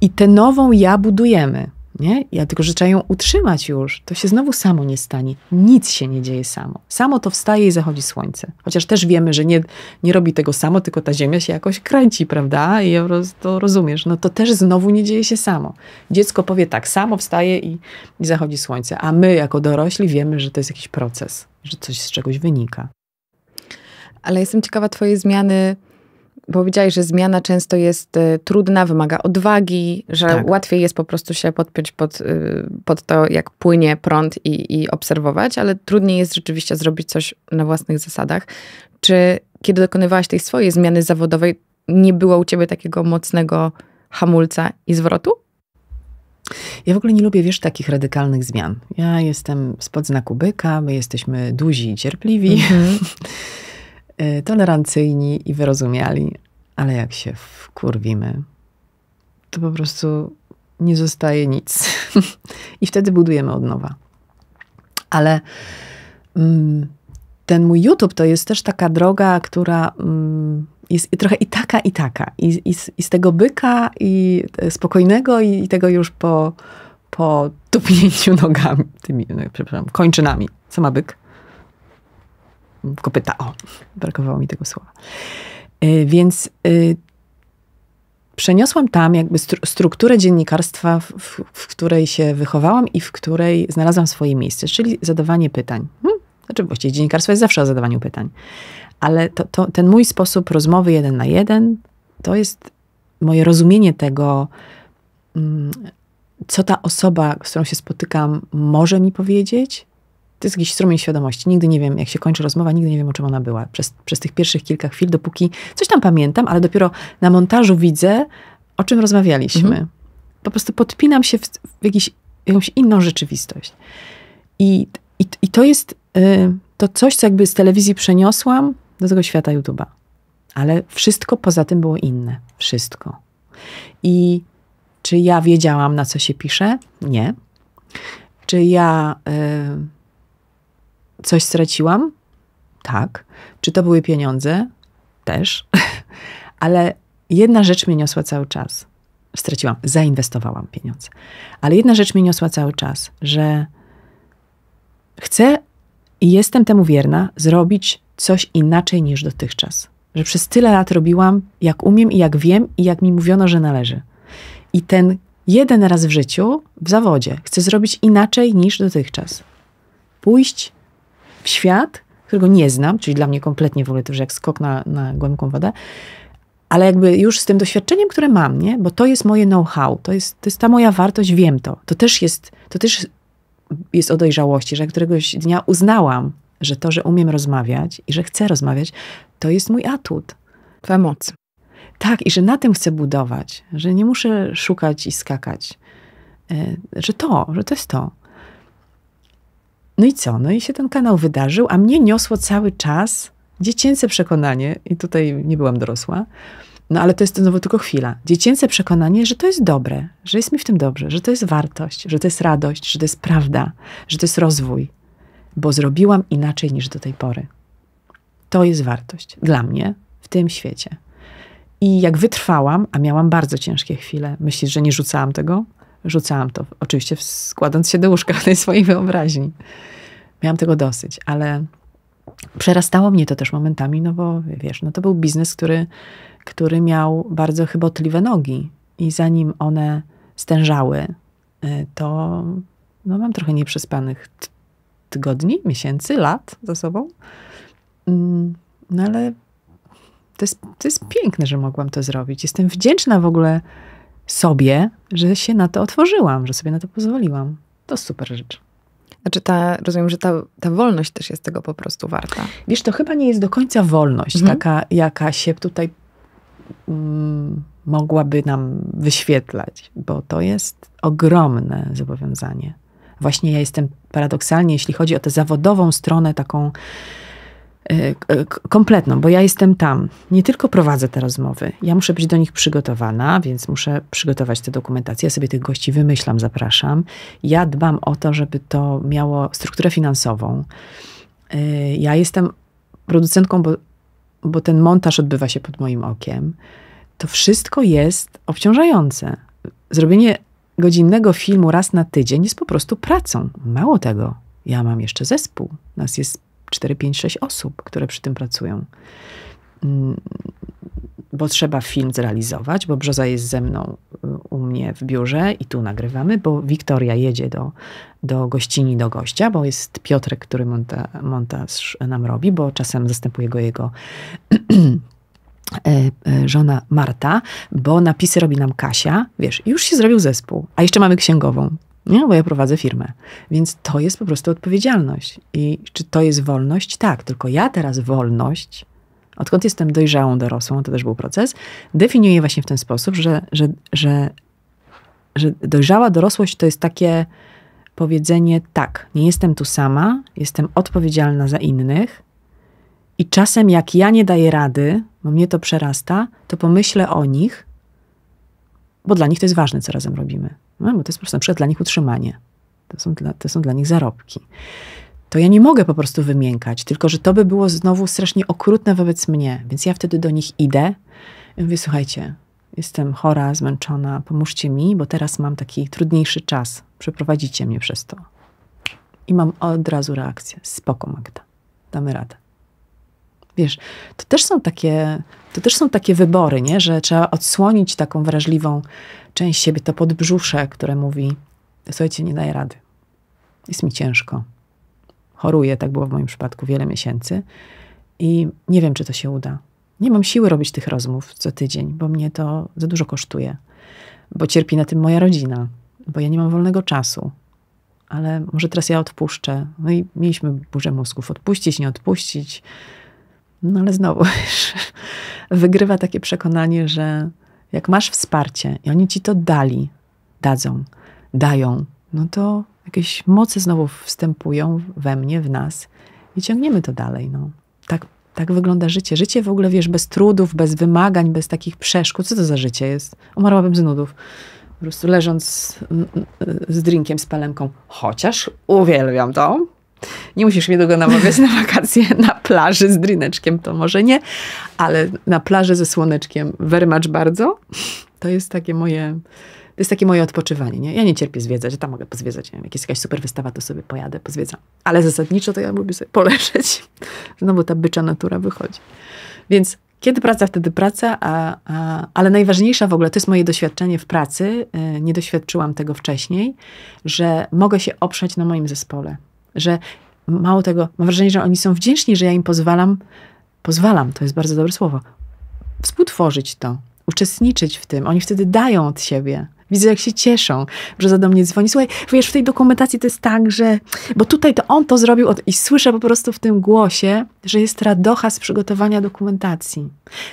I tę nową ja budujemy. Nie? Ja tylko życzę ją utrzymać już. To się znowu samo nie stanie. Nic się nie dzieje samo. Samo to wstaje i zachodzi słońce. Chociaż też wiemy, że nie robi tego samo, tylko ta ziemia się jakoś kręci, prawda? I to rozumiesz. No to też znowu nie dzieje się samo. Dziecko powie tak, samo wstaje i zachodzi słońce. A my jako dorośli wiemy, że to jest jakiś proces. Że coś z czegoś wynika. Ale jestem ciekawa twojej zmiany, bo powiedziałaś, że zmiana często jest trudna, wymaga odwagi, że łatwiej jest po prostu się podpiąć pod to, jak płynie prąd i obserwować, ale trudniej jest rzeczywiście zrobić coś na własnych zasadach. Czy kiedy dokonywałaś tej swojej zmiany zawodowej, nie było u ciebie takiego mocnego hamulca i zwrotu? Ja w ogóle nie lubię, wiesz, takich radykalnych zmian. Ja jestem spod znaku byka, my jesteśmy duzi i cierpliwi. Tolerancyjni i wyrozumiali, ale jak się wkurwimy, to po prostu nie zostaje nic. I wtedy budujemy od nowa. Ale ten mój YouTube to jest też taka droga, która jest trochę i taka, i taka. I z tego byka, i spokojnego, i tego już po tupnięciu nogami, tymi, przepraszam, kończynami. Co ma byk? Kopyta. O, brakowało mi tego słowa. Więc przeniosłam tam jakby strukturę dziennikarstwa, w której się wychowałam i w której znalazłam swoje miejsce, czyli zadawanie pytań. Znaczy właściwie dziennikarstwo jest zawsze o zadawaniu pytań. Ale ten mój sposób rozmowy 1 na 1, to jest moje rozumienie tego, co ta osoba, z którą się spotykam, może mi powiedzieć. To jest jakiś strumień świadomości. Nigdy nie wiem, jak się kończy rozmowa, nigdy nie wiem, o czym ona była. Przez tych pierwszych kilka chwil, dopóki coś tam pamiętam, ale dopiero na montażu widzę, o czym rozmawialiśmy. Po prostu podpinam się w jakąś inną rzeczywistość. I to jest to coś, co jakby z telewizji przeniosłam do tego świata YouTube'a. Ale wszystko poza tym było inne. Wszystko. I czy ja wiedziałam, na co się pisze? Nie. Czy ja coś straciłam? Tak. Czy to były pieniądze? Też. Ale jedna rzecz mnie niosła cały czas. Straciłam, zainwestowałam pieniądze. Ale jedna rzecz mnie niosła cały czas, że chcę i jestem temu wierna zrobić coś inaczej niż dotychczas. Że przez tyle lat robiłam, jak umiem i jak wiem i jak mi mówiono, że należy. I ten jeden raz w życiu, w zawodzie, chcę zrobić inaczej niż dotychczas. Pójść w świat, którego nie znam, czyli dla mnie kompletnie w ogóle to już jak skok na głęboką wodę, ale jakby już z tym doświadczeniem, które mam, nie? Bo to jest moje know-how, to jest ta moja wartość, wiem to. To też jest o dojrzałości, że któregoś dnia uznałam, że to, że umiem rozmawiać i że chcę rozmawiać, to jest mój atut. Twoja moc. Tak, i że na tym chcę budować, że nie muszę szukać i skakać. Że to jest to. No i co? No i się ten kanał wydarzył, a mnie niosło cały czas dziecięce przekonanie, i tutaj nie byłam dorosła, no ale to jest znowu tylko chwila, dziecięce przekonanie, że to jest dobre, że jest mi w tym dobrze, że to jest wartość, że to jest radość, że to jest prawda, że to jest rozwój, bo zrobiłam inaczej niż do tej pory. To jest wartość dla mnie w tym świecie. I jak wytrwałam, a miałam bardzo ciężkie chwile, myślisz, że nie rzucałam tego? Rzucałam to, oczywiście składając się do łóżka tej swojej wyobraźni. Miałam tego dosyć, ale przerastało mnie to też momentami, no bo wiesz, no to był biznes, który miał bardzo chybotliwe nogi i zanim one stężały, to no, mam trochę nieprzespanych tygodni, miesięcy, lat za sobą. No ale to jest piękne, że mogłam to zrobić. Jestem wdzięczna w ogóle sobie, że się na to otworzyłam, że sobie na to pozwoliłam. To super rzecz. Znaczy rozumiem, że ta wolność też jest tego po prostu warta. Wiesz, to chyba nie jest do końca wolność, taka, jaka się tutaj mogłaby nam wyświetlać, bo to jest ogromne zobowiązanie. Właśnie ja jestem paradoksalnie, jeśli chodzi o tę zawodową stronę, taką kompletną, bo ja jestem tam. Nie tylko prowadzę te rozmowy. Ja muszę być do nich przygotowana, więc muszę przygotować te dokumentacje. Ja sobie tych gości wymyślam, zapraszam. Ja dbam o to, żeby to miało strukturę finansową. Ja jestem producentką, bo ten montaż odbywa się pod moim okiem. To wszystko jest obciążające. Zrobienie godzinnego filmu raz na tydzień jest po prostu pracą. Mało tego, ja mam jeszcze zespół. Nas jest 4, 5, 6 osób, które przy tym pracują. Bo trzeba film zrealizować, bo Brzoza jest ze mną u mnie w biurze i tu nagrywamy, bo Wiktoria jedzie do gościni, do gościa, bo jest Piotrek, który montaż nam robi, bo czasem zastępuje go jego żona Marta, bo napisy robi nam Kasia. Wiesz, już się zrobił zespół, a jeszcze mamy księgową. Nie, bo ja prowadzę firmę. Więc to jest po prostu odpowiedzialność. I czy to jest wolność? Tak, tylko ja teraz wolność, odkąd jestem dojrzałą, dorosłą, to też był proces, definiuję właśnie w ten sposób, że dojrzała dorosłość to jest takie powiedzenie tak, nie jestem tu sama, jestem odpowiedzialna za innych i czasem jak ja nie daję rady, bo mnie to przerasta, to pomyślę o nich, bo dla nich to jest ważne, co razem robimy. No, bo to jest po prostu na przykład dla nich utrzymanie. To są dla nich zarobki. to ja nie mogę po prostu wymiękać, tylko że to by było znowu strasznie okrutne wobec mnie. Więc ja wtedy do nich idę i mówię, słuchajcie, jestem chora, zmęczona, pomóżcie mi, bo teraz mam taki trudniejszy czas, przeprowadzicie mnie przez to. I mam od razu reakcję, spoko Magda, damy radę. Wiesz, to też są takie wybory, nie? Że trzeba odsłonić taką wrażliwą część siebie, to podbrzusze, które mówi, słuchajcie, nie daję rady, jest mi ciężko. Choruję, tak było w moim przypadku, wiele miesięcy i nie wiem, czy to się uda. Nie mam siły robić tych rozmów co tydzień, bo mnie to za dużo kosztuje, bo cierpi na tym moja rodzina, bo ja nie mam wolnego czasu, ale może teraz ja odpuszczę. No i mieliśmy burzę mózgów, odpuścić, nie odpuścić. No ale znowu wygrywa takie przekonanie, że jak masz wsparcie i oni ci to dają, no to jakieś moce znowu wstępują we mnie, w nas i ciągniemy to dalej. No. Tak wygląda życie. Życie w ogóle, wiesz, bez trudów, bez wymagań, bez takich przeszkód. Co to za życie jest? Umarłabym z nudów. Po prostu leżąc z drinkiem, z palemką. Chociaż uwielbiam to. Nie musisz mnie długo namawiać na wakacje na plaży z drineczkiem. To może nie, ale na plaży ze słoneczkiem very much bardzo. To jest takie moje odpoczywanie. Nie? Ja nie cierpię zwiedzać, ja tam mogę pozwiedzać. Nie wiem, jak jest jakaś super wystawa, to sobie pojadę, pozwiedzam. Ale zasadniczo to ja lubię sobie poleżeć. Znowu ta bycza natura wychodzi. Więc kiedy praca, wtedy praca. Ale najważniejsza w ogóle, to jest moje doświadczenie w pracy, nie doświadczyłam tego wcześniej, że mogę się oprzeć na moim zespole. Że mało tego, mam wrażenie, że oni są wdzięczni, że ja im pozwalam, to jest bardzo dobre słowo, współtworzyć to, uczestniczyć w tym. Oni wtedy dają od siebie. Widzę, jak się cieszą, że do mnie dzwoni. Słuchaj, wiesz, w tej dokumentacji to jest tak, że... Bo tutaj to on to zrobił i słyszę po prostu w tym głosie, że jest radocha z przygotowania dokumentacji.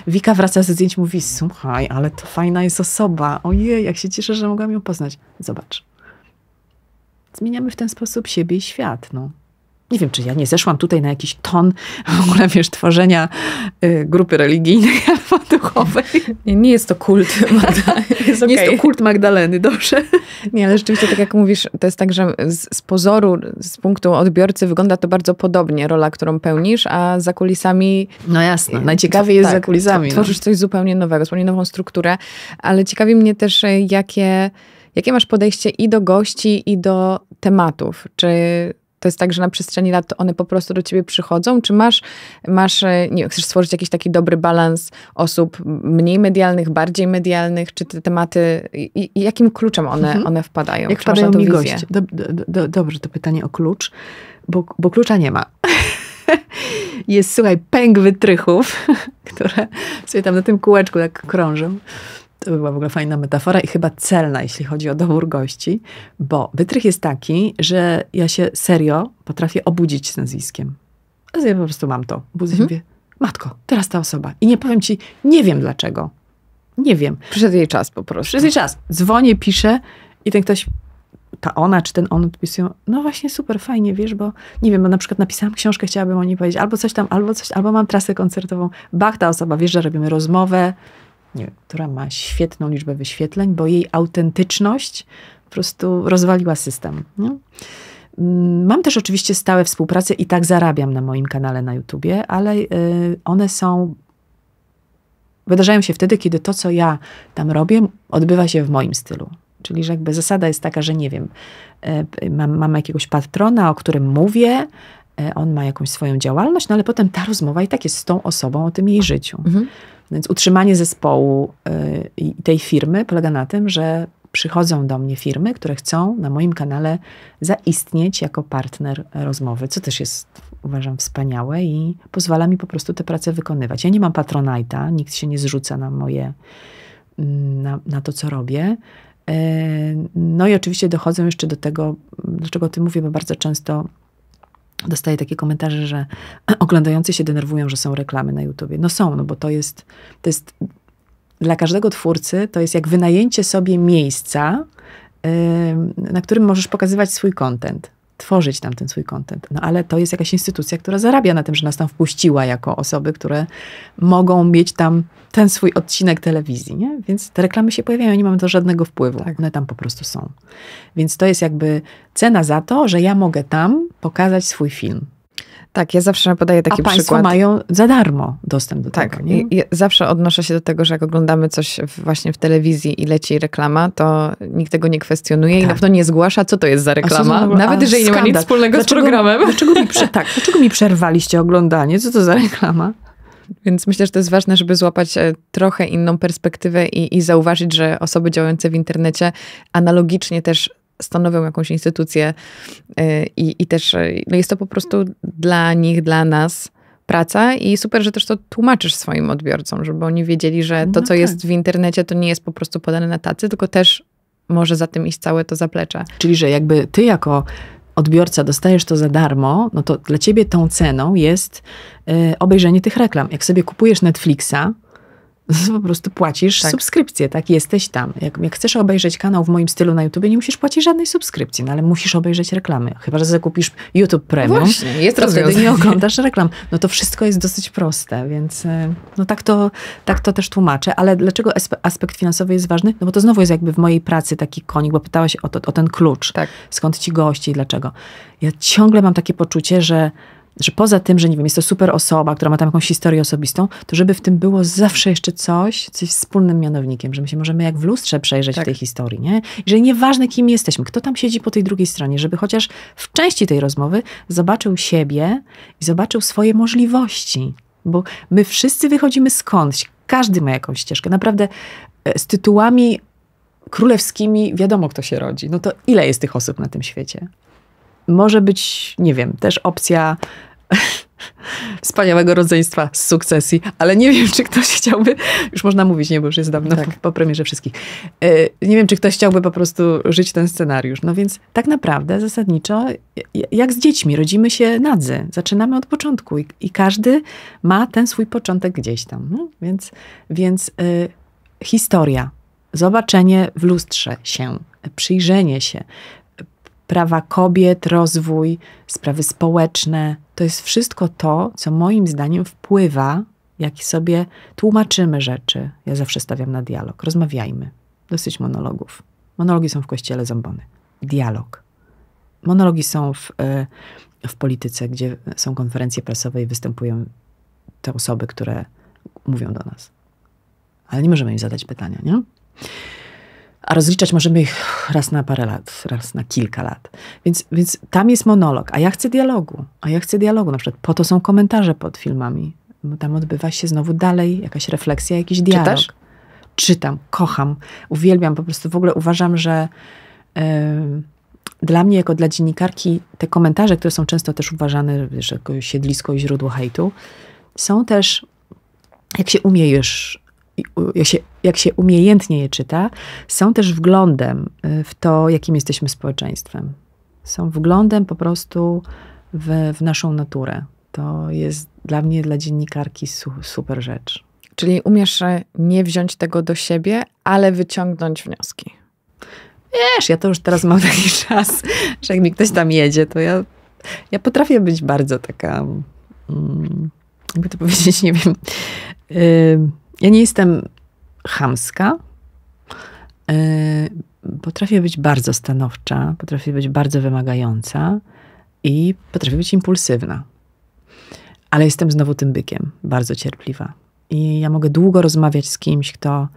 Wika wraca ze zdjęć, mówi, słuchaj, ale to fajna jest osoba. Ojej, jak się cieszę, że mogłam ją poznać. Zobacz. Zmieniamy w ten sposób siebie i świat, no. Nie wiem, czy ja nie zeszłam tutaj na jakiś ton w ogóle, wiesz, tworzenia grupy religijnej albo duchowej. Nie jest to kult Magdaleny. Jest okay. Nie jest to kult Magdaleny, dobrze? Nie, ale rzeczywiście, tak jak mówisz, to jest tak, że z pozoru, z punktu odbiorcy wygląda to bardzo podobnie, rola, którą pełnisz, a za kulisami... No jasne, najciekawiej jest tak, za kulisami. Tworzysz coś zupełnie nowego, zupełnie nową strukturę, ale ciekawi mnie też, jakie masz podejście i do gości, i do tematów? Czy to jest tak, że na przestrzeni lat one po prostu do ciebie przychodzą? Czy masz nie, chcesz stworzyć jakiś taki dobry balans osób mniej medialnych, bardziej medialnych? Czy te tematy, i jakim kluczem one wpadają? Jak wpadają mi goście? Dobrze, to pytanie o klucz, bo klucza nie ma. Jest, słuchaj, pęk wytrychów, które sobie tam na tym kółeczku tak krążą. To była w ogóle fajna metafora i chyba celna, jeśli chodzi o dobór gości, bo wytrych jest taki, że ja się serio potrafię obudzić z nazwiskiem. Ja po prostu mam to. Budzę się i mówię, matko, teraz ta osoba. I nie powiem ci, nie wiem dlaczego. Nie wiem. Przyszedł jej czas po prostu. Przyszedł jej czas. Dzwonię, piszę i ten ktoś, ta ona czy ten on odpisują, no właśnie super, fajnie, wiesz, bo nie wiem, bo na przykład napisałam książkę, chciałabym o niej powiedzieć, albo mam trasę koncertową. Bach, ta osoba, wiesz, że robimy rozmowę, nie wiem, która ma świetną liczbę wyświetleń, bo jej autentyczność po prostu rozwaliła system. Nie? Mam też oczywiście stałe współprace i tak zarabiam na moim kanale na YouTubie, ale one są... Wydarzają się wtedy, kiedy to, co ja tam robię, odbywa się w moim stylu. Czyli że jakby zasada jest taka, że nie wiem, mam jakiegoś patrona, o którym mówię, on ma jakąś swoją działalność, no ale potem ta rozmowa i tak jest z tą osobą o tym jej życiu. Mhm. Więc utrzymanie zespołu i tej firmy polega na tym, że przychodzą do mnie firmy, które chcą na moim kanale zaistnieć jako partner rozmowy, co też jest, uważam, wspaniałe i pozwala mi po prostu tę pracę wykonywać. Ja nie mam patronajta, nikt się nie zrzuca na to, co robię. No i oczywiście dochodzą jeszcze do tego, dlaczego o tym mówię, bo bardzo często dostaję takie komentarze, że oglądający się denerwują, że są reklamy na YouTubie. No są, no bo to jest dla każdego twórcy, to jest jak wynajęcie sobie miejsca, na którym możesz pokazywać swój content. tworzyć tam ten swój content. No ale to jest jakaś instytucja, która zarabia na tym, że nas tam wpuściła jako osoby, które mogą mieć tam ten swój odcinek telewizji, nie? Więc te reklamy się pojawiają, nie mamy do żadnego wpływu. Tak. One tam po prostu są. Więc to jest jakby cena za to, że ja mogę tam pokazać swój film. Tak, ja zawsze podaję taki przykład. A państwo mają za darmo dostęp do tego. Tak, nie? Ja zawsze odnoszę się do tego, że jak oglądamy coś właśnie w telewizji i leci reklama, to nikt tego nie kwestionuje i na pewno nie zgłasza, co to jest za reklama. Nawet jeżeli nie ma nic wspólnego z programem. Dlaczego mi przerwaliście oglądanie? Co to za reklama? Więc myślę, że to jest ważne, żeby złapać trochę inną perspektywę i zauważyć, że osoby działające w internecie analogicznie też stanowią jakąś instytucję i też no jest to po prostu dla nich, dla nas praca i super, że też to tłumaczysz swoim odbiorcom, żeby oni wiedzieli, że to, co jest w internecie, to nie jest po prostu podane na tacy, tylko też może za tym iść całe to zaplecze. Czyli, że jakby ty jako odbiorca dostajesz to za darmo, no to dla ciebie tą ceną jest obejrzenie tych reklam. Jak sobie kupujesz Netflixa, po prostu płacisz subskrypcję, tak? Jesteś tam. Jak chcesz obejrzeć kanał w moim stylu na YouTubie, nie musisz płacić żadnej subskrypcji, no ale musisz obejrzeć reklamy. Chyba że zakupisz YouTube Premium, właśnie, jest to wtedy nie oglądasz reklam. No to wszystko jest dosyć proste, więc no tak to też tłumaczę. Ale dlaczego aspekt finansowy jest ważny? No bo to znowu jest jakby w mojej pracy taki konik, bo pytałaś o ten klucz. Tak. Skąd ci goście i dlaczego? Ja ciągle mam takie poczucie, że poza tym, że nie wiem, jest to super osoba, która ma tam jakąś historię osobistą, to żeby w tym było zawsze jeszcze coś wspólnym mianownikiem, że my się możemy jak w lustrze przejrzeć w tej historii, nie? I że nieważne, kim jesteśmy, kto tam siedzi po tej drugiej stronie, żeby chociaż w części tej rozmowy zobaczył siebie i zobaczył swoje możliwości, bo my wszyscy wychodzimy skądś, każdy ma jakąś ścieżkę, naprawdę z tytułami królewskimi wiadomo, kto się rodzi, no to ile jest tych osób na tym świecie? Może być, nie wiem, też opcja wspaniałego rodzeństwa z sukcesji, ale nie wiem, czy ktoś chciałby, już można mówić, nie, bo już jest dawno po premierze wszystkich, nie wiem, czy ktoś chciałby po prostu żyć ten scenariusz. No więc tak naprawdę zasadniczo, jak z dziećmi, rodzimy się nadzy, zaczynamy od początku i każdy ma ten swój początek gdzieś tam. No? Więc historia, zobaczenie w lustrze się, przyjrzenie się, prawa kobiet, rozwój, sprawy społeczne. To jest wszystko to, co moim zdaniem wpływa, jak sobie tłumaczymy rzeczy. Ja zawsze stawiam na dialog. Rozmawiajmy. Dosyć monologów. Monologi są w kościele Zambony. Dialog. Monologi są w polityce, gdzie są konferencje prasowe i występują te osoby, które mówią do nas. Ale nie możemy im zadać pytania, nie? A rozliczać możemy ich raz na parę lat, raz na kilka lat. Więc tam jest monolog, a ja chcę dialogu. Na przykład po to są komentarze pod filmami. Bo tam odbywa się znowu dalej jakaś refleksja, jakiś dialog. Czytasz? Czytam, kocham, uwielbiam. Po prostu w ogóle uważam, że dla mnie, jako dla dziennikarki, te komentarze, które są często też uważane, wiesz, jako siedlisko i źródło hejtu, są też, jak się umiejętnie je czyta, są też wglądem w to, jakim jesteśmy społeczeństwem. Są wglądem po prostu w naszą naturę. To jest dla mnie, dla dziennikarki super rzecz. Czyli umiesz nie wziąć tego do siebie, ale wyciągnąć wnioski. Wiesz, ja to już teraz mam taki czas, że jak mi ktoś tam jedzie, to ja potrafię być bardzo taka, jakby to powiedzieć, nie wiem... Ja nie jestem chamska, potrafię być bardzo stanowcza, potrafię być bardzo wymagająca i potrafię być impulsywna. Ale jestem znowu tym bykiem, bardzo cierpliwa. I ja mogę długo rozmawiać z kimś, kto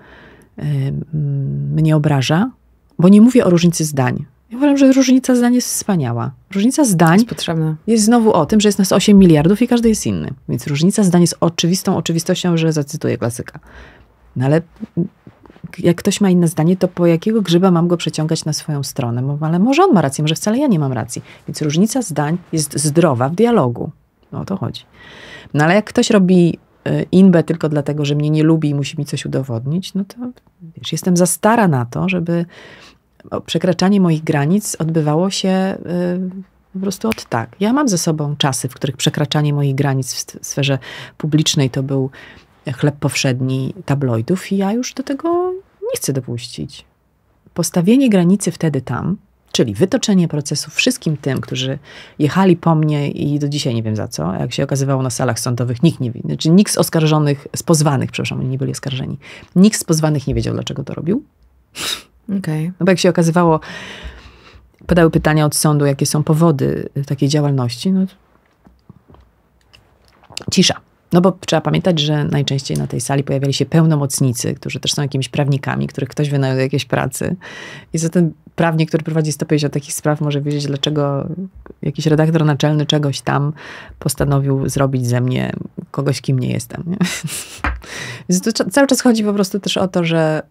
mnie obraża, bo nie mówię o różnicy zdań. Ja uważam, że różnica zdań jest wspaniała. Różnica zdań jest znowu o tym, że jest nas 8 miliardów i każdy jest inny. Więc różnica zdań jest oczywistą oczywistością, że zacytuję klasyka. No ale jak ktoś ma inne zdanie, to po jakiego grzyba mam go przeciągać na swoją stronę? Bo, ale może on ma rację, może wcale ja nie mam racji. Więc różnica zdań jest zdrowa w dialogu. No o to chodzi. No ale jak ktoś robi inbę tylko dlatego, że mnie nie lubi i musi mi coś udowodnić, no to wiesz, jestem za stara na to, żeby... przekraczanie moich granic odbywało się po prostu od tak. Ja mam ze sobą czasy, w których przekraczanie moich granic w sferze publicznej to był chleb powszedni tabloidów i ja już do tego nie chcę dopuścić. Postawienie granicy wtedy tam, Czyli wytoczenie procesu wszystkim tym, którzy jechali po mnie i do dzisiaj nie wiem za co, jak się okazywało na salach sądowych, nikt nie wiedział, znaczy nikt z oskarżonych, z pozwanych, przepraszam, oni nie byli oskarżeni, nikt z pozwanych nie wiedział, dlaczego to robił. Okay. No bo jak się okazywało, padały pytania od sądu, jakie są powody takiej działalności, no cisza. No bo trzeba pamiętać, że najczęściej na tej sali pojawiali się pełnomocnicy, którzy też są jakimiś prawnikami, których ktoś wynajął do jakiejś pracy. I zatem prawnik, który prowadzi 150 takich spraw, może wiedzieć, dlaczego jakiś redaktor naczelny czegoś tam postanowił zrobić ze mnie kogoś, kim nie jestem. Nie? Więc to cały czas chodzi po prostu też o to, że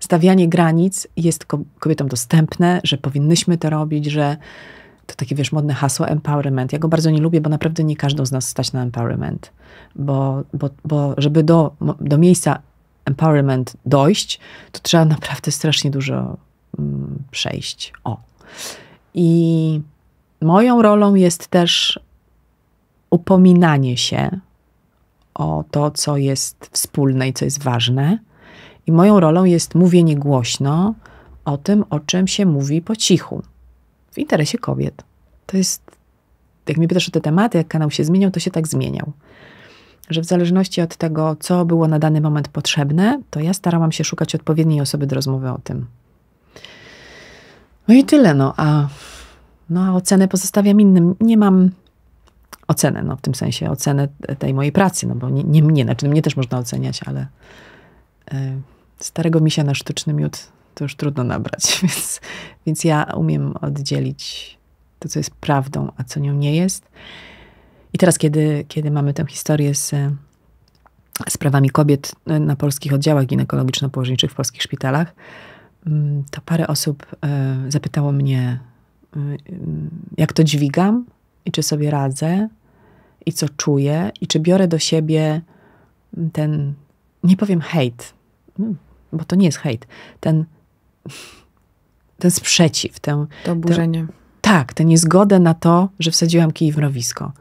stawianie granic jest kobietom dostępne, że powinnyśmy to robić, że to takie, wiesz, modne hasło empowerment. Ja go bardzo nie lubię, bo naprawdę nie każdą z nas stać na empowerment. Bo żeby do miejsca empowerment dojść, to trzeba naprawdę strasznie dużo przejść. O. I moją rolą jest też upominanie się o to, co jest wspólne i co jest ważne. I moją rolą jest mówienie głośno o tym, o czym się mówi po cichu. W interesie kobiet. To jest, jak mnie pytasz o te tematy, jak kanał się zmieniał, to się tak zmieniał. Że w zależności od tego, co było na dany moment potrzebne, to ja starałam się szukać odpowiedniej osoby do rozmowy o tym. No i tyle, no a ocenę pozostawiam innym. Nie mam oceny, no w tym sensie ocenę tej mojej pracy, no bo nie mnie, znaczy mnie też można oceniać, ale starego misia na sztuczny miód to już trudno nabrać, więc ja umiem oddzielić to, co jest prawdą, a co nią nie jest. I teraz, kiedy mamy tę historię z prawami kobiet na polskich oddziałach ginekologiczno-położniczych w polskich szpitalach, to parę osób zapytało mnie, jak to dźwigam i czy sobie radzę i co czuję i czy biorę do siebie ten, nie powiem hejt, bo to nie jest hejt, ten sprzeciw, to oburzenie. Tę niezgodę na to, że wsadziłam kij w mrowisko.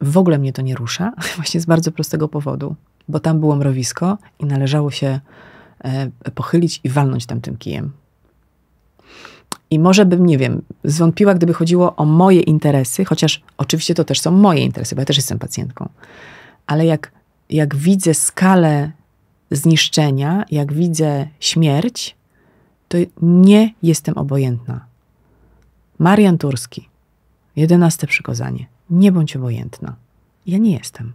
W ogóle mnie to nie rusza, właśnie z bardzo prostego powodu, bo tam było mrowisko i należało się pochylić i walnąć tam tym kijem. I może bym, nie wiem, zwątpiła, gdyby chodziło o moje interesy, chociaż oczywiście to też są moje interesy, bo ja też jestem pacjentką. Ale jak widzę skalę zniszczenia, jak widzę śmierć, to nie jestem obojętna. Marian Turski, 11 przykazanie. Nie bądź obojętna. Ja nie jestem.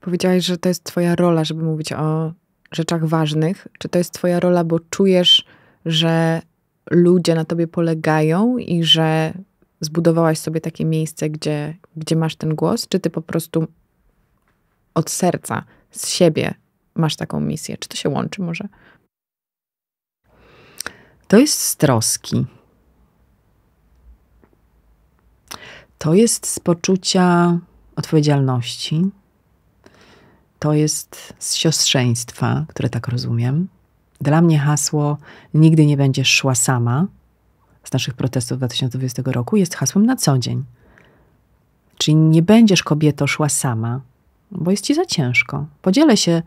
Powiedziałaś, że to jest twoja rola, żeby mówić o rzeczach ważnych. Czy to jest twoja rola, bo czujesz, że ludzie na tobie polegają i że zbudowałaś sobie takie miejsce, gdzie masz ten głos? Czy ty po prostu od serca, z siebie masz taką misję? Czy to się łączy może? To jest z troski. To jest z poczucia odpowiedzialności. To jest z siostrzeństwa, które tak rozumiem. Dla mnie hasło nigdy nie będziesz szła sama z naszych protestów 2020 roku jest hasłem na co dzień. Czyli nie będziesz, kobieto, szła sama, bo jest ci za ciężko. Podzielę się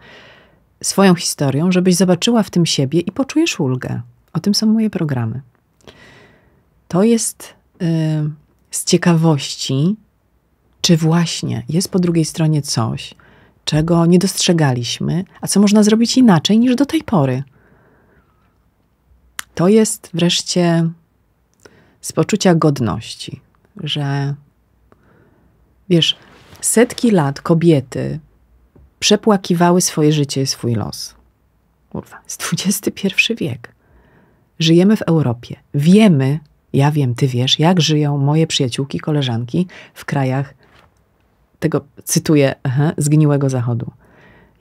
swoją historią, żebyś zobaczyła w tym siebie i poczujesz ulgę. O tym są moje programy. To jest z ciekawości, czy właśnie jest po drugiej stronie coś, czego nie dostrzegaliśmy, a co można zrobić inaczej niż do tej pory. To jest wreszcie z poczucia godności, że wiesz, setki lat kobiety przepłakiwały swoje życie i swój los. Kurwa, jest XXI wiek. Żyjemy w Europie. Wiemy, ja wiem, ty wiesz, jak żyją moje przyjaciółki, koleżanki w krajach tego, cytuję, zgniłego zachodu.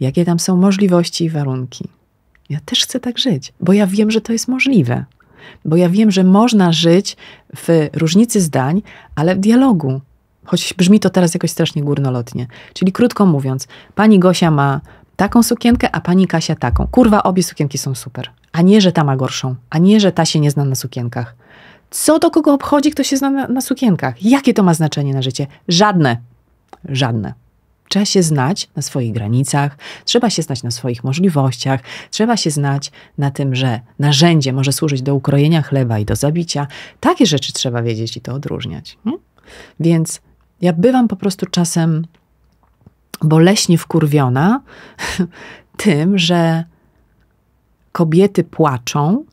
Jakie tam są możliwości i warunki. Ja też chcę tak żyć, bo ja wiem, że to jest możliwe. Bo ja wiem, że można żyć w różnicy zdań, ale w dialogu. Choć brzmi to teraz jakoś strasznie górnolotnie. Czyli krótko mówiąc, pani Gosia ma taką sukienkę, a pani Kasia taką. Kurwa, obie sukienki są super. A nie, że ta ma gorszą. A nie, że ta się nie zna na sukienkach. Co do kogo obchodzi, kto się zna na sukienkach? Jakie to ma znaczenie na życie? Żadne. Żadne. Trzeba się znać na swoich granicach, trzeba się znać na swoich możliwościach, trzeba się znać na tym, że narzędzie może służyć do ukrojenia chleba i do zabicia. Takie rzeczy trzeba wiedzieć i to odróżniać. Nie? Więc ja bywam po prostu czasem boleśnie wkurwiona tym, że kobiety płaczą,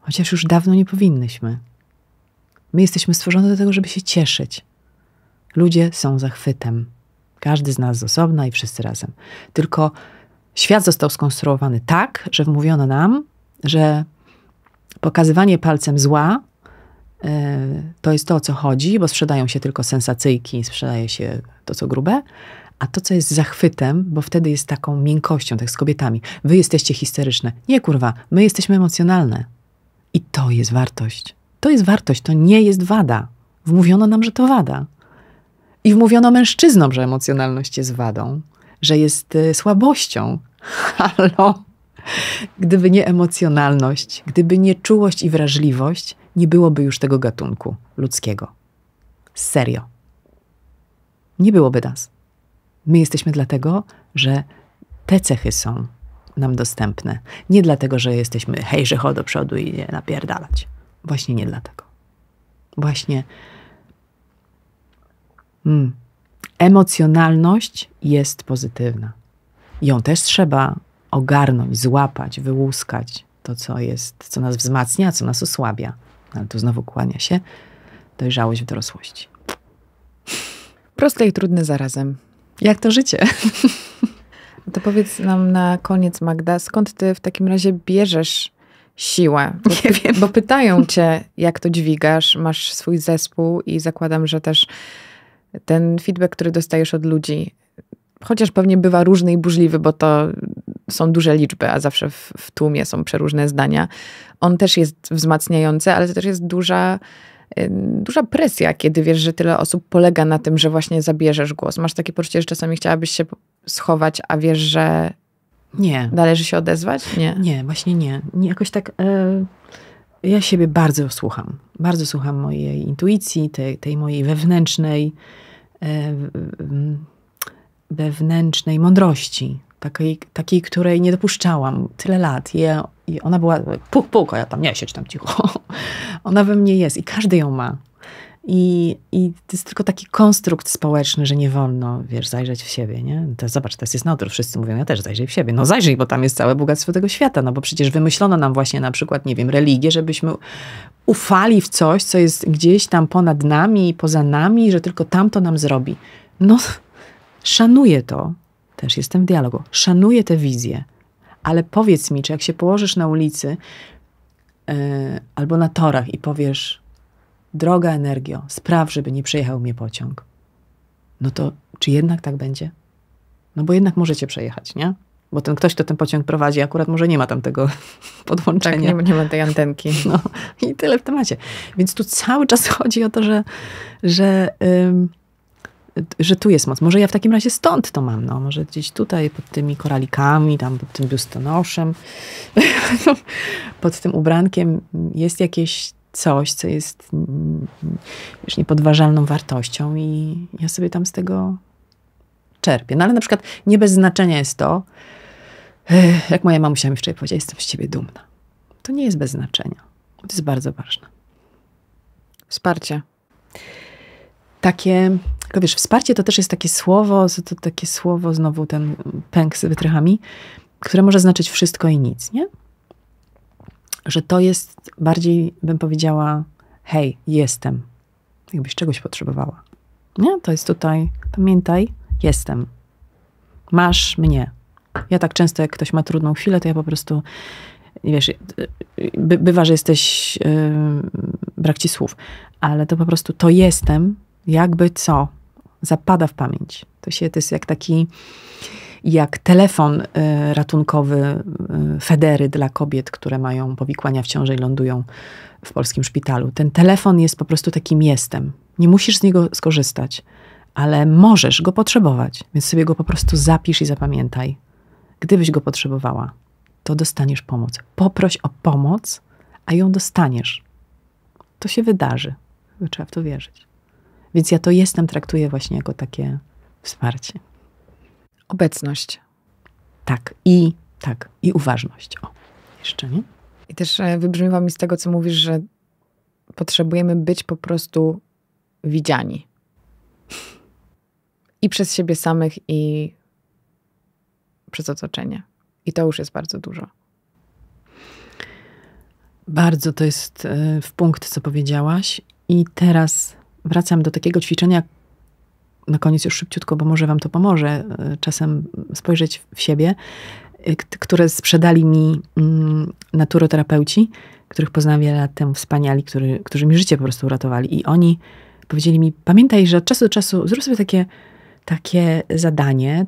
chociaż już dawno nie powinnyśmy. My jesteśmy stworzone do tego, żeby się cieszyć. Ludzie są zachwytem. Każdy z nas z osobna i wszyscy razem. Tylko świat został skonstruowany tak, że wmówiono nam, że pokazywanie palcem zła to jest to, o co chodzi, bo sprzedają się tylko sensacyjki, sprzedaje się to, co grube, a to, co jest zachwytem, bo wtedy jest taką miękkością, tak z kobietami. Wy jesteście histeryczne. Nie, kurwa, my jesteśmy emocjonalne. I to jest wartość. To jest wartość, to nie jest wada. Wmówiono nam, że to wada. I wmówiono mężczyznom, że emocjonalność jest wadą, że jest słabością. Halo! Gdyby nie emocjonalność, gdyby nie czułość i wrażliwość, nie byłoby już tego gatunku ludzkiego. Serio. Nie byłoby nas. My jesteśmy dlatego, że te cechy są nam dostępne. Nie dlatego, że jesteśmy hejże ho do przodu i nie napierdalać. Właśnie nie dlatego. Właśnie emocjonalność jest pozytywna. Ją też trzeba ogarnąć, złapać, wyłuskać to, co jest, co nas wzmacnia, co nas osłabia. Ale tu znowu kłania się dojrzałość w dorosłości. Proste i trudne zarazem. Jak to życie? To powiedz nam na koniec, Magda, skąd ty w takim razie bierzesz siłę? Bo pytają cię, jak to dźwigasz, masz swój zespół i zakładam, że też ten feedback, który dostajesz od ludzi, chociaż pewnie bywa różny i burzliwy, bo to są duże liczby, a zawsze w tłumie są przeróżne zdania. On też jest wzmacniający, ale to też jest duża presja, kiedy wiesz, że tyle osób polega na tym, że właśnie zabierzesz głos. Masz takie poczucie, że czasami chciałabyś się schować, a wiesz, że nie. Należy się odezwać? Nie, nie, właśnie nie. Jakoś tak... Ja siebie bardzo słucham. Bardzo słucham mojej intuicji, tej mojej wewnętrznej mądrości. Takiej, której nie dopuszczałam tyle lat. I ona była puk, a ja tam nie siedź tam cicho. Ona we mnie jest i każdy ją ma. I to jest tylko taki konstrukt społeczny, że nie wolno, wiesz, zajrzeć w siebie, nie? Zobacz, teraz jest na odwrót. Wszyscy mówią, ja też zajrzyj w siebie. No zajrzyj, bo tam jest całe bogactwo tego świata, no bo przecież wymyślono nam właśnie na przykład, nie wiem, religię, żebyśmy ufali w coś, co jest gdzieś tam ponad nami i poza nami, że tylko tamto nam zrobi. No, szanuję to. Też jestem w dialogu. Szanuję tę wizję. Ale powiedz mi, czy jak się położysz na ulicy albo na torach i powiesz: droga energio, spraw, żeby nie przejechał mnie pociąg. No to czy jednak tak będzie? No bo jednak możecie przejechać, nie? Bo ten ktoś, kto ten pociąg prowadzi, akurat może nie ma tam tego podłączenia. Tak, nie ma tej antenki. No i tyle w temacie. Więc tu cały czas chodzi o to, że tu jest moc. Może ja w takim razie stąd to mam, no. Może gdzieś tutaj pod tymi koralikami, tam pod tym biustonoszem, pod tym ubrankiem jest jakieś coś, co jest już niepodważalną wartością i ja sobie tam z tego czerpię. No ale na przykład nie bez znaczenia jest to, jak moja mamusia mi wczoraj powiedziała, jestem z ciebie dumna. To nie jest bez znaczenia. To jest bardzo ważne. Wsparcie. Takie, tylko wiesz, wsparcie to też jest takie słowo, znowu ten pęk z wytrychami, które może znaczyć wszystko i nic, nie? Że to jest bardziej, bym powiedziała, hej, jestem. Jakbyś czegoś potrzebowała. Nie? To jest tutaj, pamiętaj, jestem. Masz mnie. Ja tak często, jak ktoś ma trudną chwilę, to ja po prostu, wiesz, bywa, że jesteś, brak ci słów, ale to po prostu to jestem, jakby co, zapada w pamięć. To jest jak taki... jak telefon ratunkowy Federy dla kobiet, które mają powikłania w ciąży i lądują w polskim szpitalu. Ten telefon jest po prostu takim jestem. Nie musisz z niego skorzystać, ale możesz go potrzebować, więc sobie go po prostu zapisz i zapamiętaj. Gdybyś go potrzebowała, to dostaniesz pomoc. Poproś o pomoc, a ją dostaniesz. To się wydarzy. Trzeba w to wierzyć. Więc ja to jestem traktuję właśnie jako takie wsparcie. Obecność. Tak. I uważność. O, jeszcze nie? I też wybrzmiewa mi z tego, co mówisz, że potrzebujemy być po prostu widziani. I przez siebie samych, i przez otoczenie. I to już jest bardzo dużo. Bardzo to jest w punkt, co powiedziałaś. I teraz wracam do takiego ćwiczenia, na koniec już szybciutko, bo może wam to pomoże czasem spojrzeć w siebie, które sprzedali mi naturoterapeuci, których poznałam wiele lat temu, wspaniali, którzy mi życie po prostu uratowali. I oni powiedzieli mi, pamiętaj, że od czasu do czasu zrób sobie takie zadanie,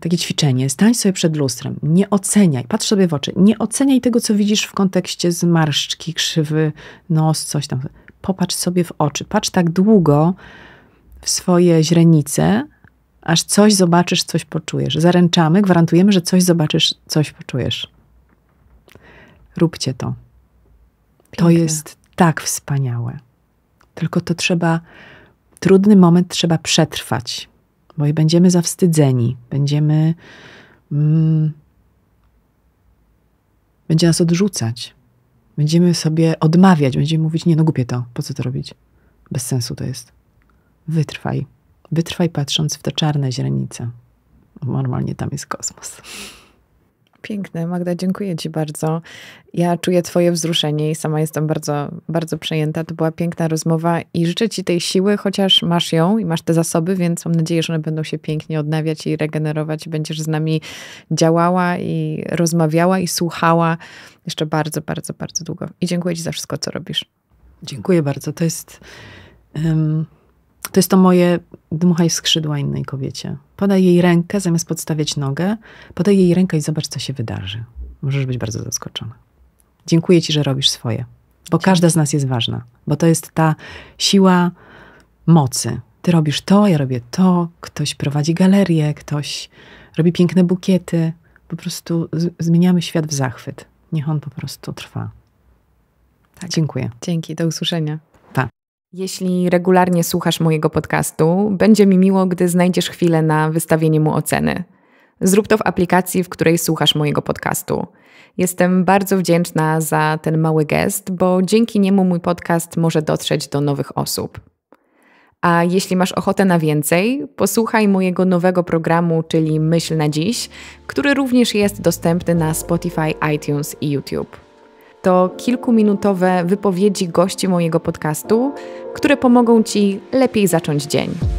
takie ćwiczenie. Stań sobie przed lustrem, nie oceniaj, patrz sobie w oczy, nie oceniaj tego, co widzisz w kontekście zmarszczki, krzywy nos, coś tam. Popatrz sobie w oczy, patrz tak długo w swoje źrenice, aż coś zobaczysz, coś poczujesz. Zaręczamy, gwarantujemy, że coś zobaczysz, coś poczujesz. Róbcie to. Pięknie. To jest tak wspaniałe. Tylko to trzeba, trudny moment trzeba przetrwać, bo będziemy zawstydzeni, będzie nas odrzucać, będziemy sobie odmawiać, będziemy mówić, nie no głupie to, po co to robić? Bez sensu to jest. Wytrwaj. Wytrwaj patrząc w te czarne źrenice. Normalnie tam jest kosmos. Piękne. Magda, dziękuję ci bardzo. Ja czuję twoje wzruszenie i sama jestem bardzo, bardzo przejęta. To była piękna rozmowa i życzę ci tej siły, chociaż masz ją i masz te zasoby, więc mam nadzieję, że one będą się pięknie odnawiać i regenerować. Będziesz z nami działała i rozmawiała i słuchała jeszcze bardzo, bardzo, bardzo długo. I dziękuję ci za wszystko, co robisz. Dziękuję bardzo. To jest to moje dmuchaj w skrzydła innej kobiecie. Podaj jej rękę, zamiast podstawiać nogę. Podaj jej rękę i zobacz, co się wydarzy. Możesz być bardzo zaskoczona. Dziękuję ci, że robisz swoje. Bo każda z nas jest ważna. Bo to jest ta siła mocy. Ty robisz to, ja robię to. Ktoś prowadzi galerię, ktoś robi piękne bukiety. Po prostu zmieniamy świat w zachwyt. Niech on po prostu trwa. Tak. Dziękuję. Dzięki, do usłyszenia. Jeśli regularnie słuchasz mojego podcastu, będzie mi miło, gdy znajdziesz chwilę na wystawienie mu oceny. Zrób to w aplikacji, w której słuchasz mojego podcastu. Jestem bardzo wdzięczna za ten mały gest, bo dzięki niemu mój podcast może dotrzeć do nowych osób. A jeśli masz ochotę na więcej, posłuchaj mojego nowego programu, czyli Myśl na dziś, który również jest dostępny na Spotify, iTunes i YouTube. To kilkuminutowe wypowiedzi gości mojego podcastu, które pomogą ci lepiej zacząć dzień.